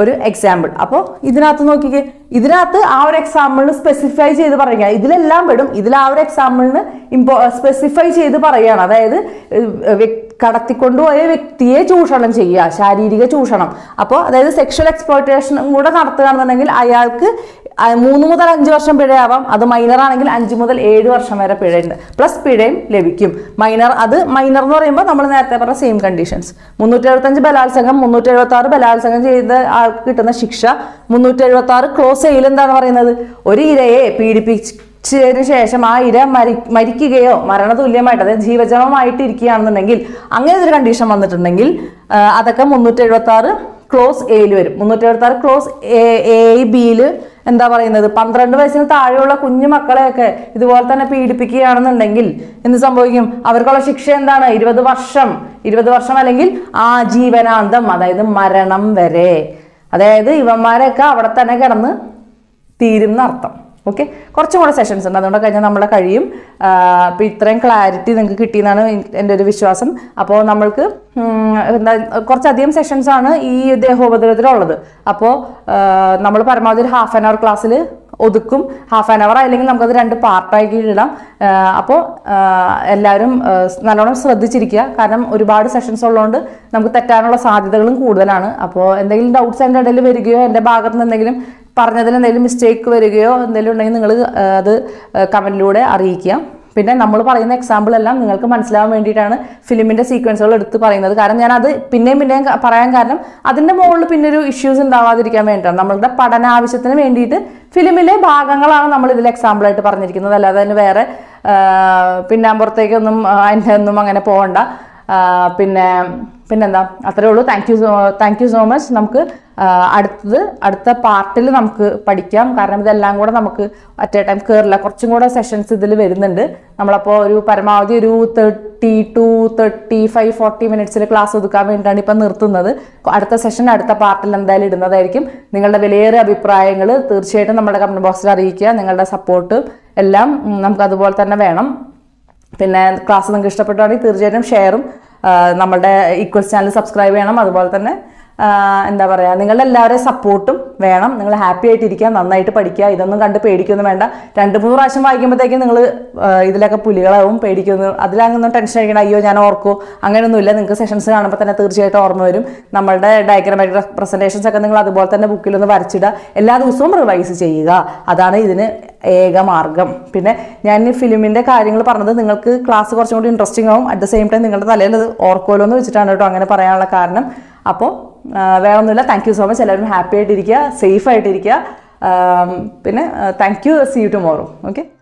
ഒരു എക്സാമ്പിൾ. അപ്പോൾ ഇതിനകത്ത് നോക്കിക്കേ, ഇതിനകത്ത് ആ ഒരു എക്സാമ്പിളിന് സ്പെസിഫൈ ചെയ്ത് പറയുക, ഇതിലെല്ലാം പെടും, ഇതിൽ ആ ഒരു എക്സാമ്പിളിന് സ്പെസിഫൈ ചെയ്ത് പറയുകയാണ്. അതായത് കടത്തിക്കൊണ്ടുപോയ വ്യക്തിയെ ചൂഷണം ചെയ്യുക, ശാരീരിക ചൂഷണം. അപ്പോൾ അതായത് സെക്ഷൽ എക്സ്പ്ലോയിറ്റേഷനും കൂടെ നടത്തുകയാണെന്നുണ്ടെങ്കിൽ അയാൾക്ക് 3 മുതൽ 5 വർഷം പിഴയാവാം. അത് മൈനറാണെങ്കിൽ 5 മുതൽ 7 വർഷം വരെ പിഴയുണ്ട്, പ്ലസ് പിഴയും ലഭിക്കും. മൈനർ എന്ന് പറയുമ്പോൾ നമ്മൾ നേരത്തെ പറഞ്ഞ സെയിം കണ്ടീഷൻസ്. 375 ബലാത്സംഗം, 376 ബലാത്സംഗം ചെയ്ത ആൾക്ക് കിട്ടുന്ന ശിക്ഷ, 376 ക്ലോസ് സെയിൽ. എന്താണ് പറയുന്നത്? ഒരു ഇരയെ പീഡിപ്പിച്ചതിന് ശേഷം ആ ഇര മരിക്കുകയോ മരണതുല്യമായിട്ട്, അതായത് ജീവജാപമായിട്ട് ഇരിക്കുകയാണെന്നുണ്ടെങ്കിൽ, അങ്ങനെ ഒരു കണ്ടീഷൻ വന്നിട്ടുണ്ടെങ്കിൽ അതൊക്കെ 376 ക്ലോസ് എയിൽ വരും. 376 ക്ലോസ് എ ബിയിൽ എന്താ പറയുന്നത്? 12 വയസ്സിന് താഴെയുള്ള കുഞ്ഞു മക്കളെയൊക്കെ ഇതുപോലെ തന്നെ പീഡിപ്പിക്കുകയാണെന്നുണ്ടെങ്കിൽ എന്ത് സംഭവിക്കും? അവർക്കുള്ള ശിക്ഷ എന്താണ്? 20 വർഷം. 20 വർഷം അല്ലെങ്കിൽ ആജീവനാന്തം, അതായത് മരണം വരെ. അതായത് ഇവന്മാരെയൊക്കെ അവിടെ തന്നെ കിടന്ന് തീരും എന്നർത്ഥം. ഓക്കെ, കുറച്ചും കൂടെ സെഷൻസ് ഉണ്ട്, അതുകൊണ്ട് കഴിഞ്ഞാൽ നമ്മളെ കഴിയും. അപ്പോൾ ഇത്രയും ക്ലാരിറ്റി നിങ്ങൾക്ക് കിട്ടിയെന്നാണ് എൻ്റെ ഒരു വിശ്വാസം. അപ്പോൾ നമ്മൾക്ക് കുറച്ചധികം സെഷൻസാണ് ഈ ദേഹോപദ്രവത്തിലുള്ളത്. അപ്പോൾ നമ്മൾ പരമാവധി ഒരു ഹാഫ് ആൻ അവർ ക്ലാസ്സിൽ ഒതുക്കും. ഹാഫ് ആൻ അവർ ആയില്ലെങ്കിൽ നമുക്കത് 2 പാർട്ടാക്കി ഇടാം. അപ്പോൾ എല്ലാവരും നല്ലോണം ശ്രദ്ധിച്ചിരിക്കുക, കാരണം ഒരുപാട് സെഷൻസ് ഉള്ളതുകൊണ്ട് നമുക്ക് തെറ്റാനുള്ള സാധ്യതകളും കൂടുതലാണ്. അപ്പോൾ എന്തെങ്കിലും ഡൗട്ട്സ് എൻ്റെ ഇടയിൽ വരികയോ എൻ്റെ ഭാഗത്ത് നിന്ന് എന്തെങ്കിലും പറഞ്ഞതിൽ എന്തെങ്കിലും മിസ്റ്റേക്ക് വരികയോ എന്തെങ്കിലും ഉണ്ടെങ്കിൽ നിങ്ങൾ അത് കമൻറ്റിലൂടെ അറിയിക്കുക. പിന്നെ നമ്മൾ പറയുന്ന എക്സാമ്പിൾ എല്ലാം നിങ്ങൾക്ക് മനസ്സിലാവാൻ വേണ്ടിയിട്ടാണ് ഫിലിമിൻ്റെ സീക്വൻസുകൾ എടുത്ത് പറയുന്നത്. കാരണം ഞാനത് പിന്നെയും പറയാൻ കാരണം അതിൻ്റെ മുകളിൽ പിന്നൊരു ഇഷ്യൂസ് ഉണ്ടാവാതിരിക്കാൻ വേണ്ടിയിട്ടാണ്. നമ്മളുടെ പഠന ആവശ്യത്തിന് വേണ്ടിയിട്ട് ഫിലിമിലെ ഭാഗങ്ങളാണ് നമ്മൾ ഇതിൽ എക്സാമ്പിളായിട്ട് പറഞ്ഞിരിക്കുന്നത്. അല്ലാതെ അതിന് വേറെ പിന്നാമ്പുറത്തേക്കൊന്നും അതിൻ്റെ ഒന്നും അങ്ങനെ പോകണ്ട. പിന്നെന്താ, അത്രേ ഉള്ളൂ. Thank you so much. നമുക്ക് അടുത്ത പാർട്ടിൽ നമുക്ക് പഠിക്കാം, കാരണം ഇതെല്ലാം കൂടെ നമുക്ക് അറ്റ് എ ടൈം കയറില്ല. കുറച്ചും കൂടെ സെഷൻസ് ഇതിൽ വരുന്നുണ്ട്. നമ്മളപ്പോൾ ഒരു പരമാവധി ഒരു 30 to 35-40 മിനിറ്റ്സിൽ ക്ലാസ് ഒതുക്കാൻ വേണ്ടിയിട്ടാണ് ഇപ്പം നിർത്തുന്നത്. അടുത്ത സെഷൻ അടുത്ത പാർട്ടിൽ എന്തായാലും ഇടുന്നതായിരിക്കും. നിങ്ങളുടെ വിലയേറിയ അഭിപ്രായങ്ങൾ തീർച്ചയായിട്ടും നമ്മുടെ കമൻറ്റ് ബോക്സിൽ അറിയിക്കുക. നിങ്ങളുടെ സപ്പോർട്ട് എല്ലാം നമുക്ക് അതുപോലെ തന്നെ വേണം. പിന്നെ ക്ലാസ് നിങ്ങൾക്ക് ഇഷ്ടപ്പെട്ടുവാണെങ്കിൽ തീർച്ചയായിട്ടും ഷെയറും നമ്മുടെ ഈക്വൽസ് ചാനൽ സബ്സ്ക്രൈബ് ചെയ്യണം. അതുപോലെ തന്നെ എന്താ പറയുക, നിങ്ങളുടെ എല്ലാവരെയും സപ്പോർട്ടും വേണം. നിങ്ങൾ ഹാപ്പി ആയിട്ടിരിക്കുക, നന്നായിട്ട് പഠിക്കുക. ഇതൊന്നും കണ്ട് പേടിക്കൊന്നും വേണ്ട. 2-3 പ്രാവശ്യം വായിക്കുമ്പോഴത്തേക്കും നിങ്ങൾ ഇതിലൊക്കെ പുലികളാവും. പേടിക്കുന്നു, അതിലങ്ങനൊന്നും ടെൻഷൻ അടിക്കണം, അയ്യോ ഞാൻ ഓർക്കും, അങ്ങനെയൊന്നുമില്ല. നിങ്ങൾക്ക് സെഷൻസ് കാണുമ്പോൾ തന്നെ തീർച്ചയായിട്ടും ഓർമ്മ വരും. നമ്മളുടെ ഡയഗ്രാമാറ്റിക് പ്രസൻറ്റേഷൻസ് ഒക്കെ നിങ്ങൾ അതുപോലെ തന്നെ ബുക്കിലൊന്ന് വരച്ചിടുക. എല്ലാ ദിവസവും റിവൈസ് ചെയ്യുക, അതാണ് ഇതിന് ഏക മാർഗം. പിന്നെ ഞാൻ ഈ ഫിലിമിൻ്റെ കാര്യങ്ങൾ പറഞ്ഞത് നിങ്ങൾക്ക് ക്ലാസ് കുറച്ചും കൂടി ഇൻട്രസ്റ്റിംഗ് ആവും. അറ്റ് ദ സെയിം ടൈം നിങ്ങളുടെ തലയിൽ അത് ഓർക്കുമല്ലോ എന്ന് വെച്ചിട്ടാണ് കേട്ടോ അങ്ങനെ പറയാനുള്ള കാരണം. അപ്പോൾ വേറൊന്നുമില്ല. Thank you so much. എല്ലാവരും ഹാപ്പി ആയിട്ടിരിക്കുക, സേഫ് ആയിട്ടിരിക്കുക. പിന്നെ thank you. See you tomorrow. Okay.